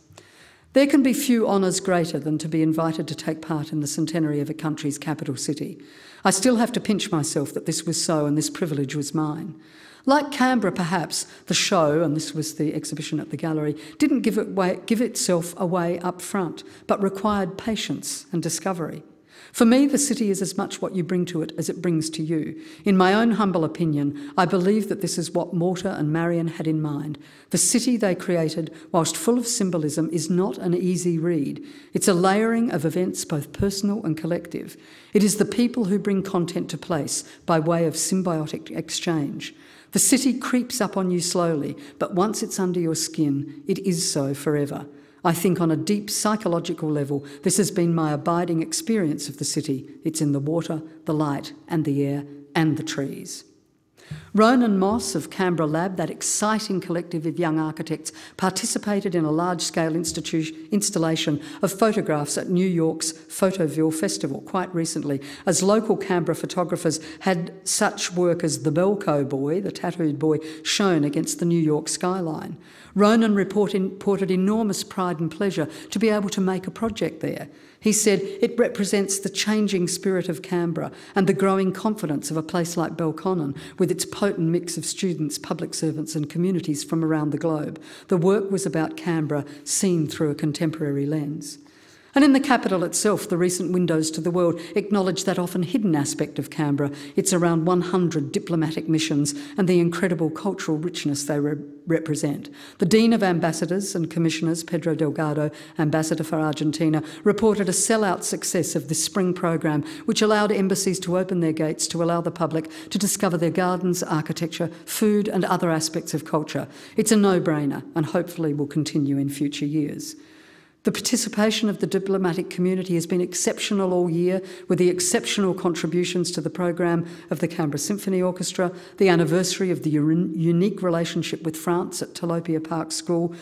"There can be few honours greater than to be invited to take part in the centenary of a country's capital city. I still have to pinch myself that this was so and this privilege was mine. Like Canberra, perhaps, the show," and this was the exhibition at the gallery, "didn't give itself away up front, but required patience and discovery. For me, the city is as much what you bring to it as it brings to you. In my own humble opinion, I believe that this is what Morter and Marion had in mind. The city they created, whilst full of symbolism, is not an easy read. It's a layering of events, both personal and collective. It is the people who bring content to place by way of symbiotic exchange. The city creeps up on you slowly, but once it's under your skin, it is so forever. I think on a deep psychological level, this has been my abiding experience of the city. It's in the water, the light, and the air, and the trees." Ronan Moss of Canberra Lab, that exciting collective of young architects, participated in a large-scale installation of photographs at New York's Photoville Festival quite recently, as local Canberra photographers had such work as the Belko boy, the tattooed boy, shown against the New York skyline. Ronan reported enormous pride and pleasure to be able to make a project there. He said, "It represents the changing spirit of Canberra and the growing confidence of a place like Belconnen, with its potent mix of students, public servants and communities from around the globe. The work was about Canberra seen through a contemporary lens." And in the capital itself, the recent Windows to the World acknowledge that often hidden aspect of Canberra, its around 100 diplomatic missions and the incredible cultural richness they represent. The Dean of Ambassadors and Commissioners, Pedro Delgado, Ambassador for Argentina, reported a sellout success of this spring program, which allowed embassies to open their gates to allow the public to discover their gardens, architecture, food and other aspects of culture. It's a no-brainer and hopefully will continue in future years. The participation of the diplomatic community has been exceptional all year, with the exceptional contributions to the program of the Canberra Symphony Orchestra, the anniversary of the unique relationship with France at Tilapia Park School,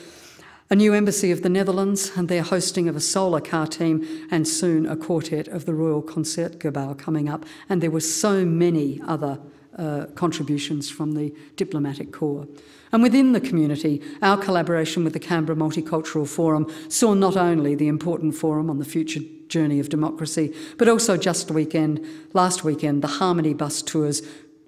a new embassy of the Netherlands and their hosting of a solar car team, and soon a quartet of the Royal Concertgebouw coming up. And there were so many other contributions from the diplomatic corps. And within the community, our collaboration with the Canberra Multicultural Forum saw not only the important forum on the future journey of democracy, but also last weekend, the Harmony bus tours,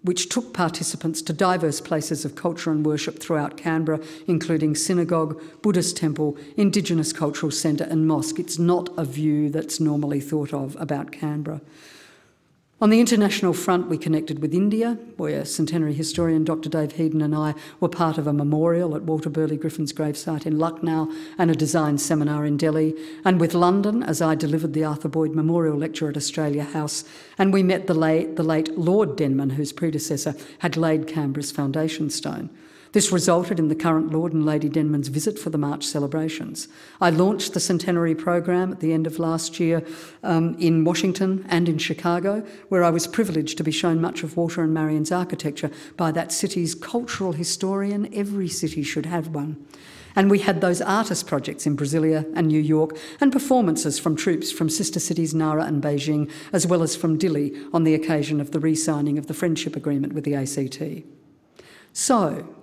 which took participants to diverse places of culture and worship throughout Canberra, including synagogue, Buddhist temple, Indigenous cultural centre and mosque. It's not a view that's normally thought of about Canberra. On the international front, we connected with India, where centenary historian Dr. Dave Heaton and I were part of a memorial at Walter Burley Griffin's gravesite in Lucknow and a design seminar in Delhi, and with London, as I delivered the Arthur Boyd Memorial Lecture at Australia House, and we met the late Lord Denman, whose predecessor had laid Canberra's foundation stone. This resulted in the current Lord and Lady Denman's visit for the March celebrations. I launched the centenary program at the end of last year in Washington and in Chicago, where I was privileged to be shown much of Walter and Marion's architecture by that city's cultural historian. Every city should have one. And we had those artist projects in Brasilia and New York, and performances from troupes from sister cities Nara and Beijing, as well as from Dili on the occasion of the re-signing of the Friendship Agreement with the ACT. So,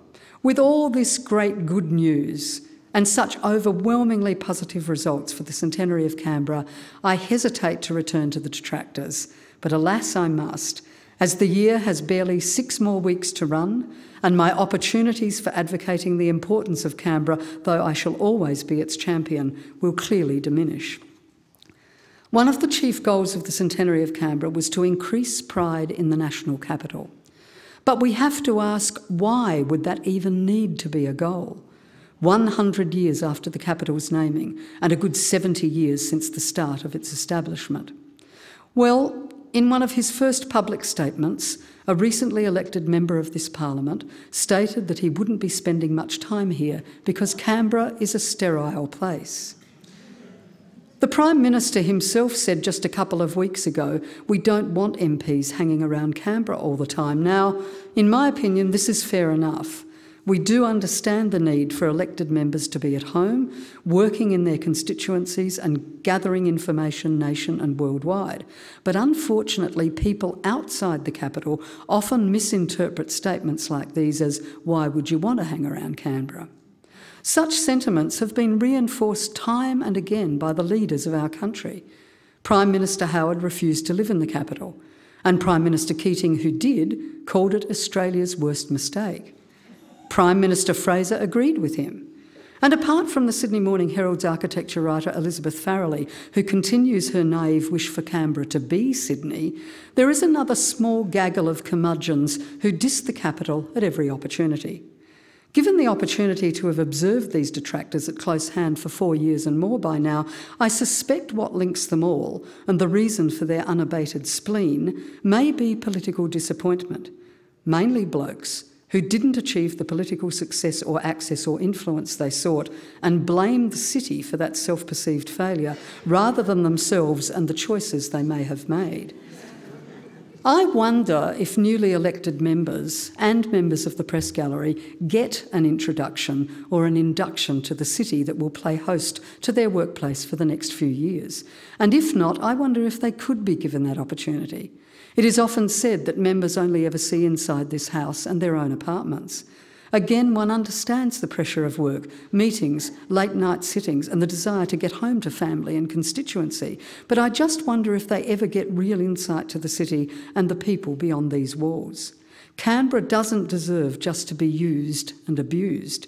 with all this great good news and such overwhelmingly positive results for the centenary of Canberra, I hesitate to return to the detractors, but alas I must, as the year has barely 6 more weeks to run, and my opportunities for advocating the importance of Canberra, though I shall always be its champion, will clearly diminish. One of the chief goals of the centenary of Canberra was to increase pride in the national capital. But we have to ask, why would that even need to be a goal? 100 years after the capital's naming, and a good 70 years since the start of its establishment. Well, in one of his first public statements, a recently elected member of this parliament stated that he wouldn't be spending much time here because Canberra is a sterile place. The Prime Minister himself said just a couple of weeks ago, we don't want MPs hanging around Canberra all the time. Now, in my opinion, this is fair enough. We do understand the need for elected members to be at home, working in their constituencies and gathering information nation and worldwide. But unfortunately, people outside the capital often misinterpret statements like these as, why would you want to hang around Canberra? Such sentiments have been reinforced time and again by the leaders of our country. Prime Minister Howard refused to live in the capital, and Prime Minister Keating, who did, called it Australia's worst mistake. Prime Minister Fraser agreed with him. And apart from the Sydney Morning Herald's architecture writer Elizabeth Farrelly, who continues her naive wish for Canberra to be Sydney, there is another small gaggle of curmudgeons who diss the capital at every opportunity. Given the opportunity to have observed these detractors at close hand for 4 years and more by now, I suspect what links them all, and the reason for their unabated spleen, may be political disappointment. Mainly blokes who didn't achieve the political success or access or influence they sought, and blamed the city for that self-perceived failure, rather than themselves and the choices they may have made. I wonder if newly elected members and members of the press gallery get an introduction or an induction to the city that will play host to their workplace for the next few years. And if not, I wonder if they could be given that opportunity. It is often said that members only ever see inside this house and their own apartments. Again, one understands the pressure of work, meetings, late night sittings, and the desire to get home to family and constituency. But I just wonder if they ever get real insight to the city and the people beyond these walls. Canberra doesn't deserve just to be used and abused.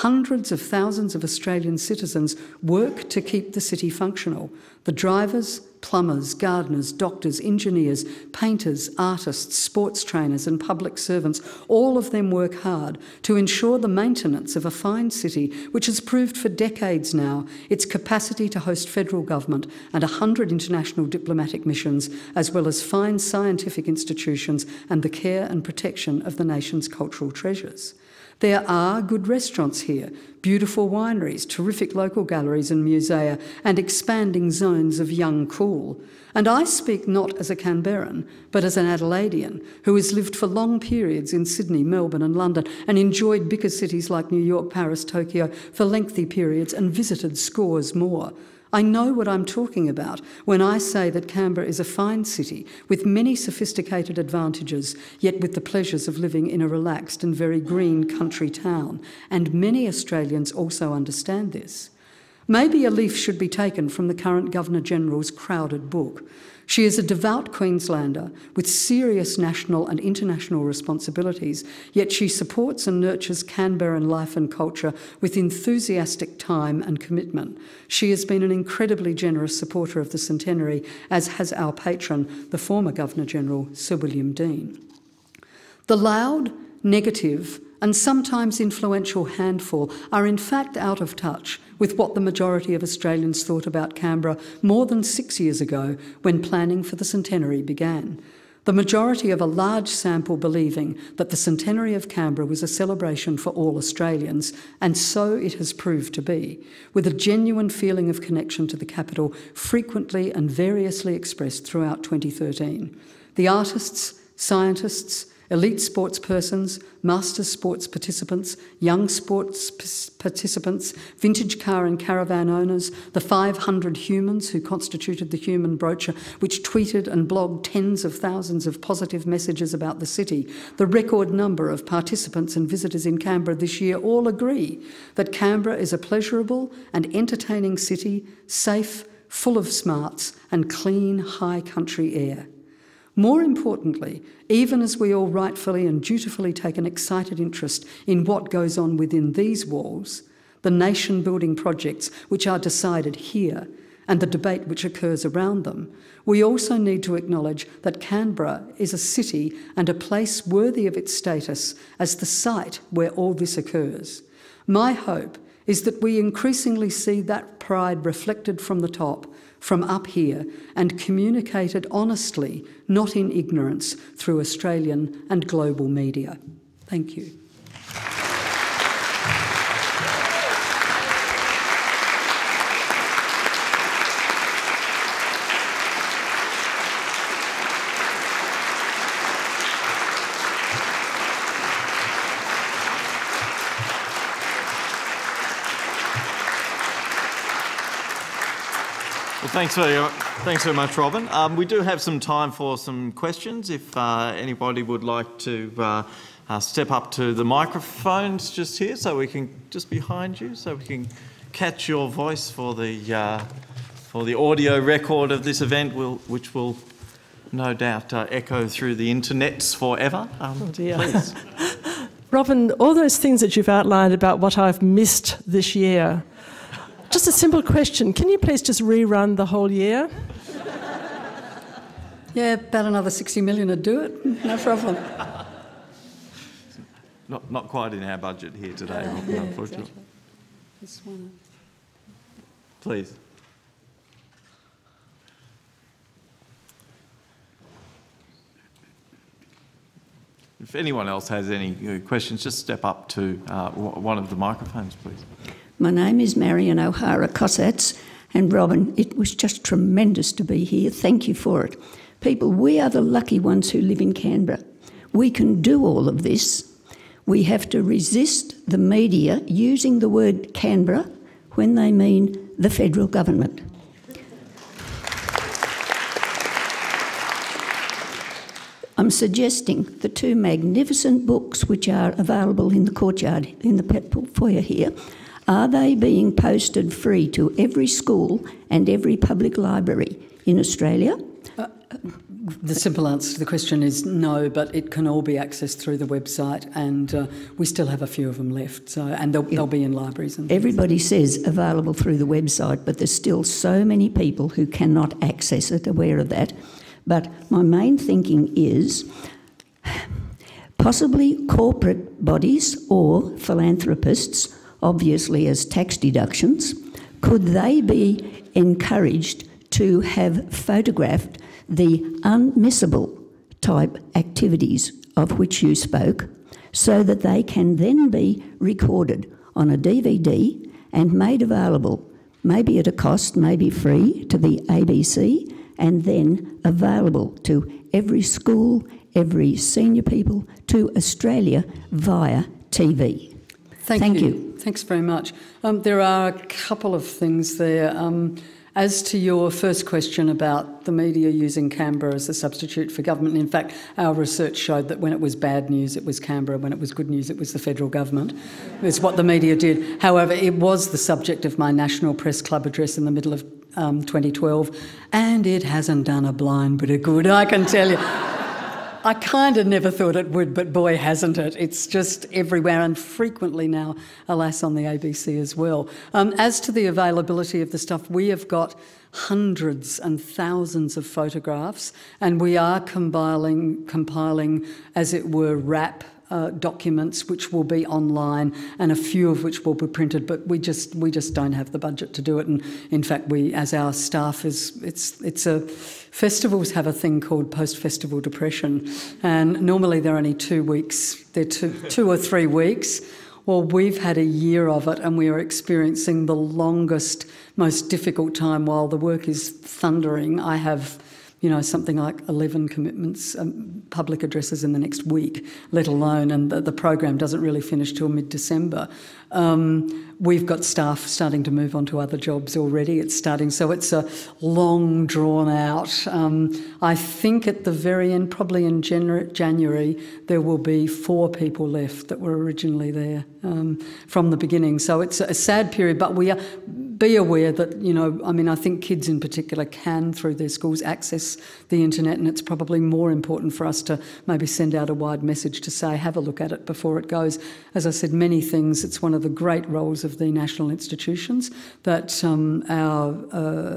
Hundreds of thousands of Australian citizens work to keep the city functional. The drivers, plumbers, gardeners, doctors, engineers, painters, artists, sports trainers and public servants, all of them work hard to ensure the maintenance of a fine city which has proved for decades now its capacity to host federal government and 100 international diplomatic missions, as well as fine scientific institutions and the care and protection of the nation's cultural treasures. There are good restaurants here, beautiful wineries, terrific local galleries and musea, and expanding zones of young cool. And I speak not as a Canberran, but as an Adelaidean who has lived for long periods in Sydney, Melbourne and London, and enjoyed bigger cities like New York, Paris, Tokyo for lengthy periods and visited scores more. I know what I'm talking about when I say that Canberra is a fine city with many sophisticated advantages, yet with the pleasures of living in a relaxed and very green country town, and many Australians also understand this. Maybe a leaf should be taken from the current Governor-General's crowded book. She is a devout Queenslander with serious national and international responsibilities, yet she supports and nurtures Canberran life and culture with enthusiastic time and commitment. She has been an incredibly generous supporter of the centenary, as has our patron, the former Governor-General, Sir William Deane. The loud, negative, and sometimes influential handful are in fact out of touch with what the majority of Australians thought about Canberra more than 6 years ago when planning for the centenary began. The majority of a large sample believing that the centenary of Canberra was a celebration for all Australians, and so it has proved to be, with a genuine feeling of connection to the capital frequently and variously expressed throughout 2013. The artists, scientists, elite sports persons, master sports participants, young sports participants, vintage car and caravan owners, the 500 humans who constituted the Human Brochure, which tweeted and blogged tens of thousands of positive messages about the city, the record number of participants and visitors in Canberra this year all agree that Canberra is a pleasurable and entertaining city, safe, full of smarts, and clean, high country air. More importantly, even as we all rightfully and dutifully take an excited interest in what goes on within these walls, the nation-building projects which are decided here and the debate which occurs around them, we also need to acknowledge that Canberra is a city and a place worthy of its status as the site where all this occurs. My hope is that we increasingly see that pride reflected from the top, from up here, and communicated honestly, not in ignorance, through Australian and global media. Thank you. Thanks very much, Robyn. We do have some time for some questions. If anybody would like to step up to the microphones just here, so we can just behind you, so we can catch your voice for the audio record of this event, which will no doubt echo through the internets forever. Oh dear. Please. Robyn, all those things that you've outlined about what I've missed this year. Just a simple question. Can you please just rerun the whole year? Yeah, about another 60 million would do it. No problem. Not quite in our budget here today, Robyn, yeah, unfortunately. Exactly. This one. Please. If anyone else has any questions, just step up to one of the microphones, please. My name is Marion O'Hara Cossats, and Robyn, it was just tremendous to be here. Thank you for it. People, we are the lucky ones who live in Canberra. We can do all of this. We have to resist the media using the word Canberra when they mean the federal government. I'm suggesting the two magnificent books which are available in the courtyard, in the foyer here, are they being posted free to every school and every public library in Australia? The simple answer to the question is no, but it can all be accessed through the website, and we still have a few of them left. So, and they'll be in libraries. And everybody says available through the website, but there's still so many people who cannot access it, aware of that. But my main thinking is possibly corporate bodies or philanthropists, obviously as tax deductions, could they be encouraged to have photographed the unmissable type activities of which you spoke, so that they can then be recorded on a DVD and made available, maybe at a cost, maybe free, to the ABC, and then available to every school, every senior people, to Australia via TV. Thank you. Thanks very much. There are a couple of things there. As to your first question about the media using Canberra as a substitute for government, in fact, our research showed that when it was bad news, it was Canberra. When it was good news, it was the federal government. It's what the media did. However, it was the subject of my National Press Club address in the middle of 2012, and it hasn't done a blind bit of good, I can tell you. I kind of never thought it would, but boy, hasn't it. It's just everywhere, and frequently now, alas, on the ABC as well. As to the availability of the stuff, we have got hundreds and thousands of photographs, and we are compiling as it were, wrap documents which will be online, and a few of which will be printed, but we just don't have the budget to do it. And in fact, we, as our staff, festivals have a thing called post-festival depression, and normally they're only 2 weeks. They're two or 3 weeks. Well, we've had a year of it, and we are experiencing the longest, most difficult time while the work is thundering. I have, you know, something like 11 commitments, public addresses in the next week, let alone, and the program doesn't really finish till mid-December. We've got staff starting to move on to other jobs already. It's starting, so it's a long, drawn-out. I think at the very end, probably in January, there will be 4 people left that were originally there from the beginning. So it's a sad period, but we are... Be aware that, you know, I mean, I think kids in particular can, through their schools, access the internet, and it's probably more important for us to maybe send out a wide message to say, have a look at it before it goes. As I said, many things, it's one of the great roles of the national institutions that our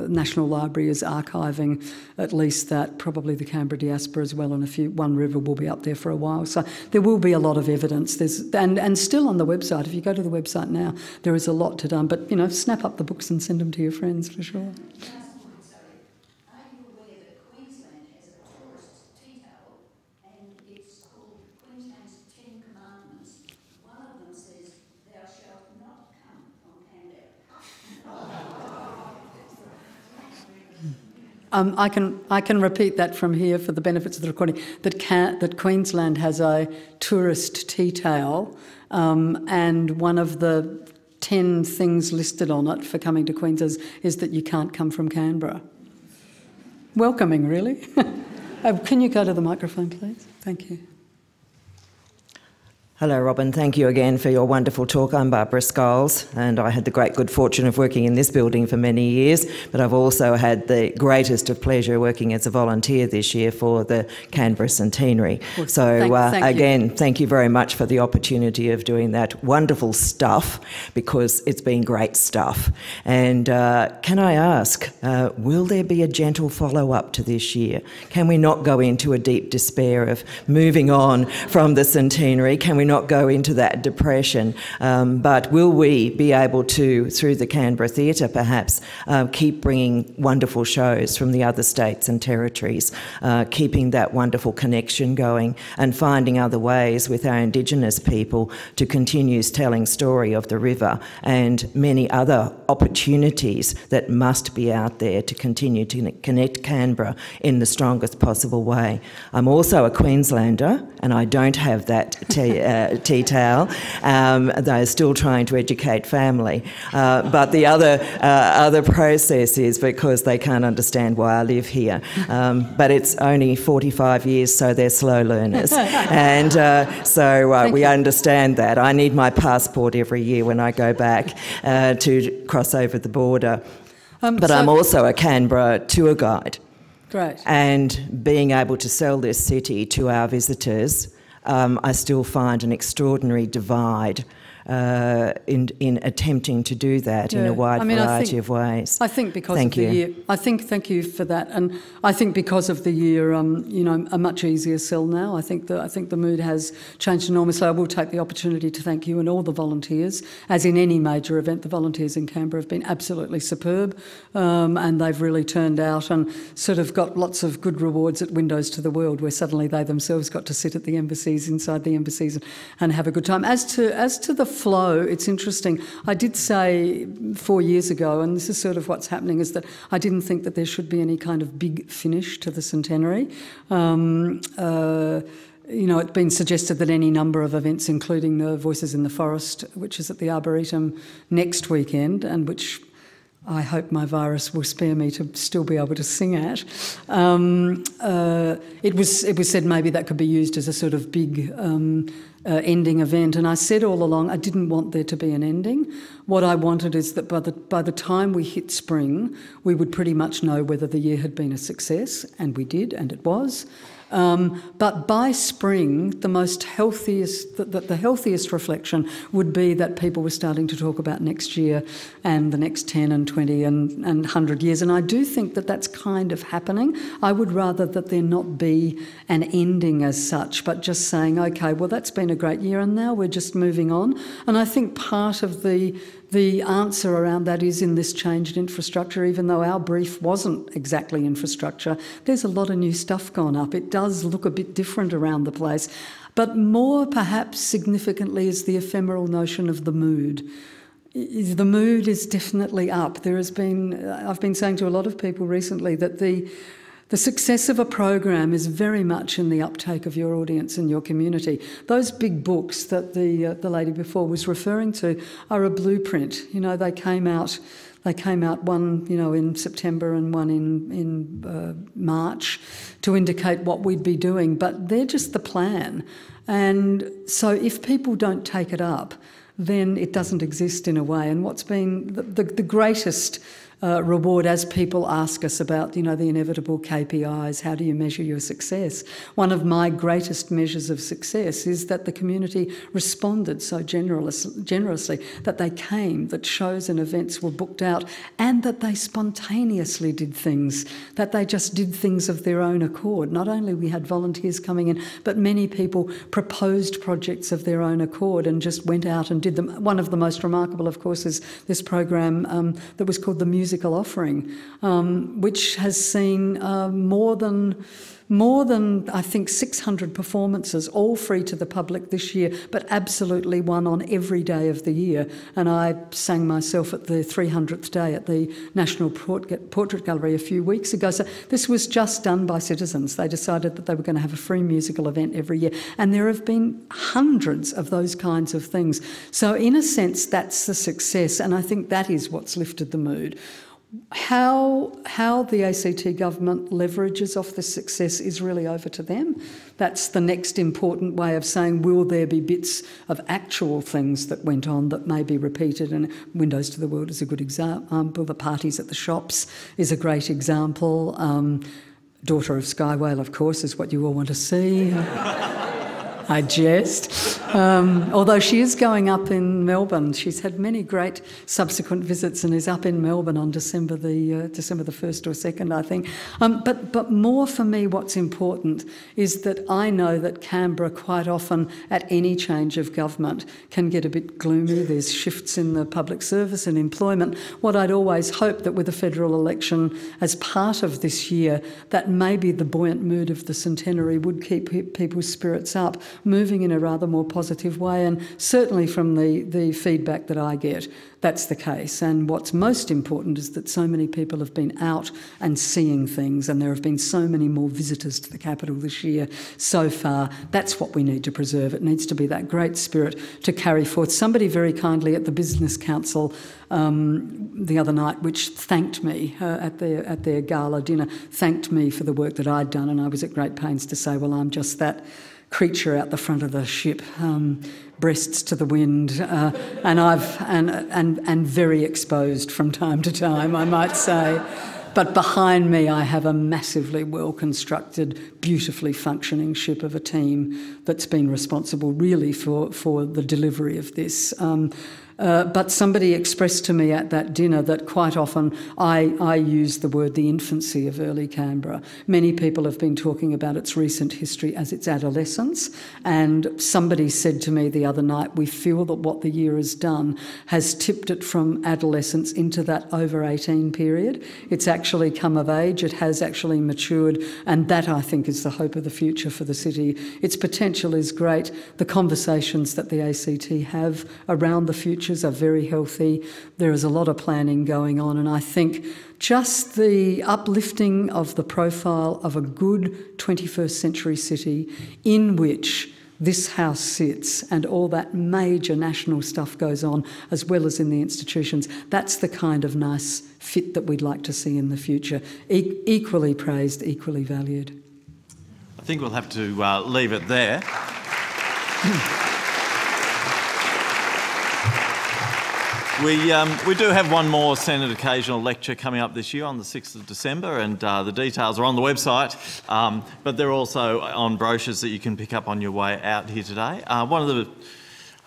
National Library is archiving, at least that, probably the Canberra Diaspora as well, and One River will be up there for a while. So there will be a lot of evidence. And still on the website, if you go to the website now, there is a lot to do, but, you know, snap up the books and send them to your friends for sure. I can repeat that from here for the benefits of the recording, that Queensland has a tourist tea towel, and one of the 10 things listed on it for coming to Queensland is that you can't come from Canberra. Welcoming, really. Can you go to the microphone, please? Thank you. Hello, Robyn. Thank you again for your wonderful talk. I'm Barbara Scholes, and I had the great good fortune of working in this building for many years, but I've also had the greatest of pleasure working as a volunteer this year for the Canberra Centenary. Well, so thank you very much for the opportunity of doing that wonderful stuff, because it's been great stuff. And can I ask, will there be a gentle follow-up to this year? Can we not go into a deep despair of moving on from the Centenary? Can we not go into that depression, but will we be able to, through the Canberra Theatre perhaps, keep bringing wonderful shows from the other states and territories, keeping that wonderful connection going and finding other ways with our Indigenous people to continue telling story of the river and many other opportunities that must be out there to continue to connect Canberra in the strongest possible way. I'm also a Queenslander, and I don't have that tea towel. They're still trying to educate family. But the other process is because they can't understand why I live here. But it's only 45 years, so they're slow learners. And we understand that. I need my passport every year when I go back to cross over the border. But I'm also a Canberra tour guide. Great. And being able to sell this city to our visitors, I still find an extraordinary divide in attempting to do that in a wide variety of ways. I think because thank you for that, and I think because of the year, you know, a much easier sell now. I think the mood has changed enormously. I will take the opportunity to thank you and all the volunteers. As in any major event, the volunteers in Canberra have been absolutely superb, and they've really turned out and sort of got lots of good rewards at Windows to the World, where suddenly they themselves got to sit at the embassies, inside the embassies, and have a good time. As to the flow, it's interesting. I did say 4 years ago, and this is sort of what's happening, is that I didn't think that there should be any kind of big finish to the centenary. You know, it's been suggested that any number of events, including the Voices in the Forest, which is at the Arboretum next weekend, and which I hope my virus will spare me to still be able to sing at. It was said maybe that could be used as a sort of big ending event, and I said all along I didn't want there to be an ending. What I wanted is that by the time we hit spring, we would pretty much know whether the year had been a success, and we did, and it was. But by spring, the healthiest reflection would be that people were starting to talk about next year and the next 10 and 20 and 100 years. And I do think that that's kind of happening. I would rather that there not be an ending as such, but just saying, okay, well, that's been a great year and now we're just moving on. And I think part of the answer around that is in this changed infrastructure. Even though our brief wasn't exactly infrastructure, there's a lot of new stuff gone up. It does look a bit different around the place. But more perhaps significantly is the ephemeral notion of the mood. The mood is definitely up. There has been, I've been saying to a lot of people recently that the success of a program is very much in the uptake of your audience and your community. Those big books that the lady before was referring to are a blueprint. You know, they came out one, you know, in September and one in March to indicate what we'd be doing, but they're just the plan. And so if people don't take it up, then it doesn't exist in a way. And what's been the greatest reward, as people ask us about, you know, the inevitable KPIs, how do you measure your success? One of my greatest measures of success is that the community responded so generously, that they came, that shows and events were booked out, and that they spontaneously did things, that they just did things of their own accord. Not only we had volunteers coming in, but many people proposed projects of their own accord and just went out and did them. One of the most remarkable, of course, is this program that was called the Musical Offering, which has seen more than I think 600 performances, all free to the public this year, but absolutely one on every day of the year. And I sang myself at the 300th day at the National Portrait Gallery a few weeks ago. So this was just done by citizens. They decided that they were going to have a free musical event every year. And there have been hundreds of those kinds of things. So in a sense, that's the success. And I think that is what's lifted the mood. How the ACT government leverages off the success is really over to them. That's the next important way of saying, will there be bits of actual things that went on that may be repeated? And Windows to the World is a good example. The parties at the shops is a great example. Daughter of Sky Whale, of course, is what you all want to see. I jest. Although she is going up in Melbourne. She's had many great subsequent visits and is up in Melbourne on December the 1st or 2nd, I think. But more for me, what's important is that I know that Canberra quite often, at any change of government, can get a bit gloomy. There's shifts in the public service and employment. What I'd always hoped that with a federal election as part of this year, that maybe the buoyant mood of the centenary would keep people's spirits up, moving in a rather more positive way. And certainly from the feedback that I get, that's the case. And what's most important is that so many people have been out and seeing things, and there have been so many more visitors to the capital this year so far. That's what we need to preserve. It needs to be that great spirit to carry forth. Somebody very kindly at the Business Council the other night, which thanked me at their gala dinner, thanked me for the work that I'd done, and I was at great pains to say, well, I'm just that creature out the front of the ship, breasts to the wind, and very exposed from time to time, I might say. But behind me, I have a massively well-constructed, beautifully functioning ship of a team that's been responsible really for the delivery of this. But somebody expressed to me at that dinner that quite often I use the word the infancy of early Canberra. Many people have been talking about its recent history as its adolescence, and somebody said to me the other night, we feel that what the year has done has tipped it from adolescence into that over 18 period. It's actually come of age, it has actually matured, and that I think is the hope of the future for the city. Its potential is great. The conversations that the ACT have around the future are very healthy. There is a lot of planning going on, and I think just the uplifting of the profile of a good 21st century city in which this house sits and all that major national stuff goes on, as well as in the institutions, that's the kind of nice fit that we'd like to see in the future. Equally praised, equally valued. I think we'll have to leave it there. We do have one more Senate occasional lecture coming up this year on the 6th of December, and the details are on the website, but they're also on brochures that you can pick up on your way out here today. One of the,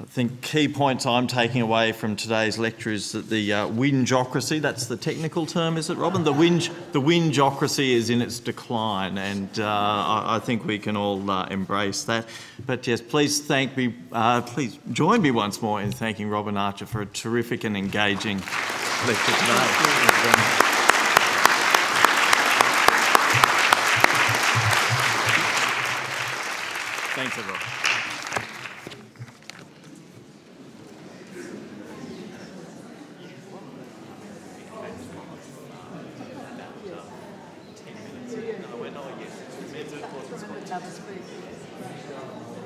I think, key points I'm taking away from today's lecture is that the whingeocracy, that's the technical term, is it, Robyn? The whingeocracy is in its decline, and I think we can all embrace that. But yes, please please join me once more in thanking Robyn Archer for a terrific and engaging lecture today. Thanks, everyone. That was pretty good.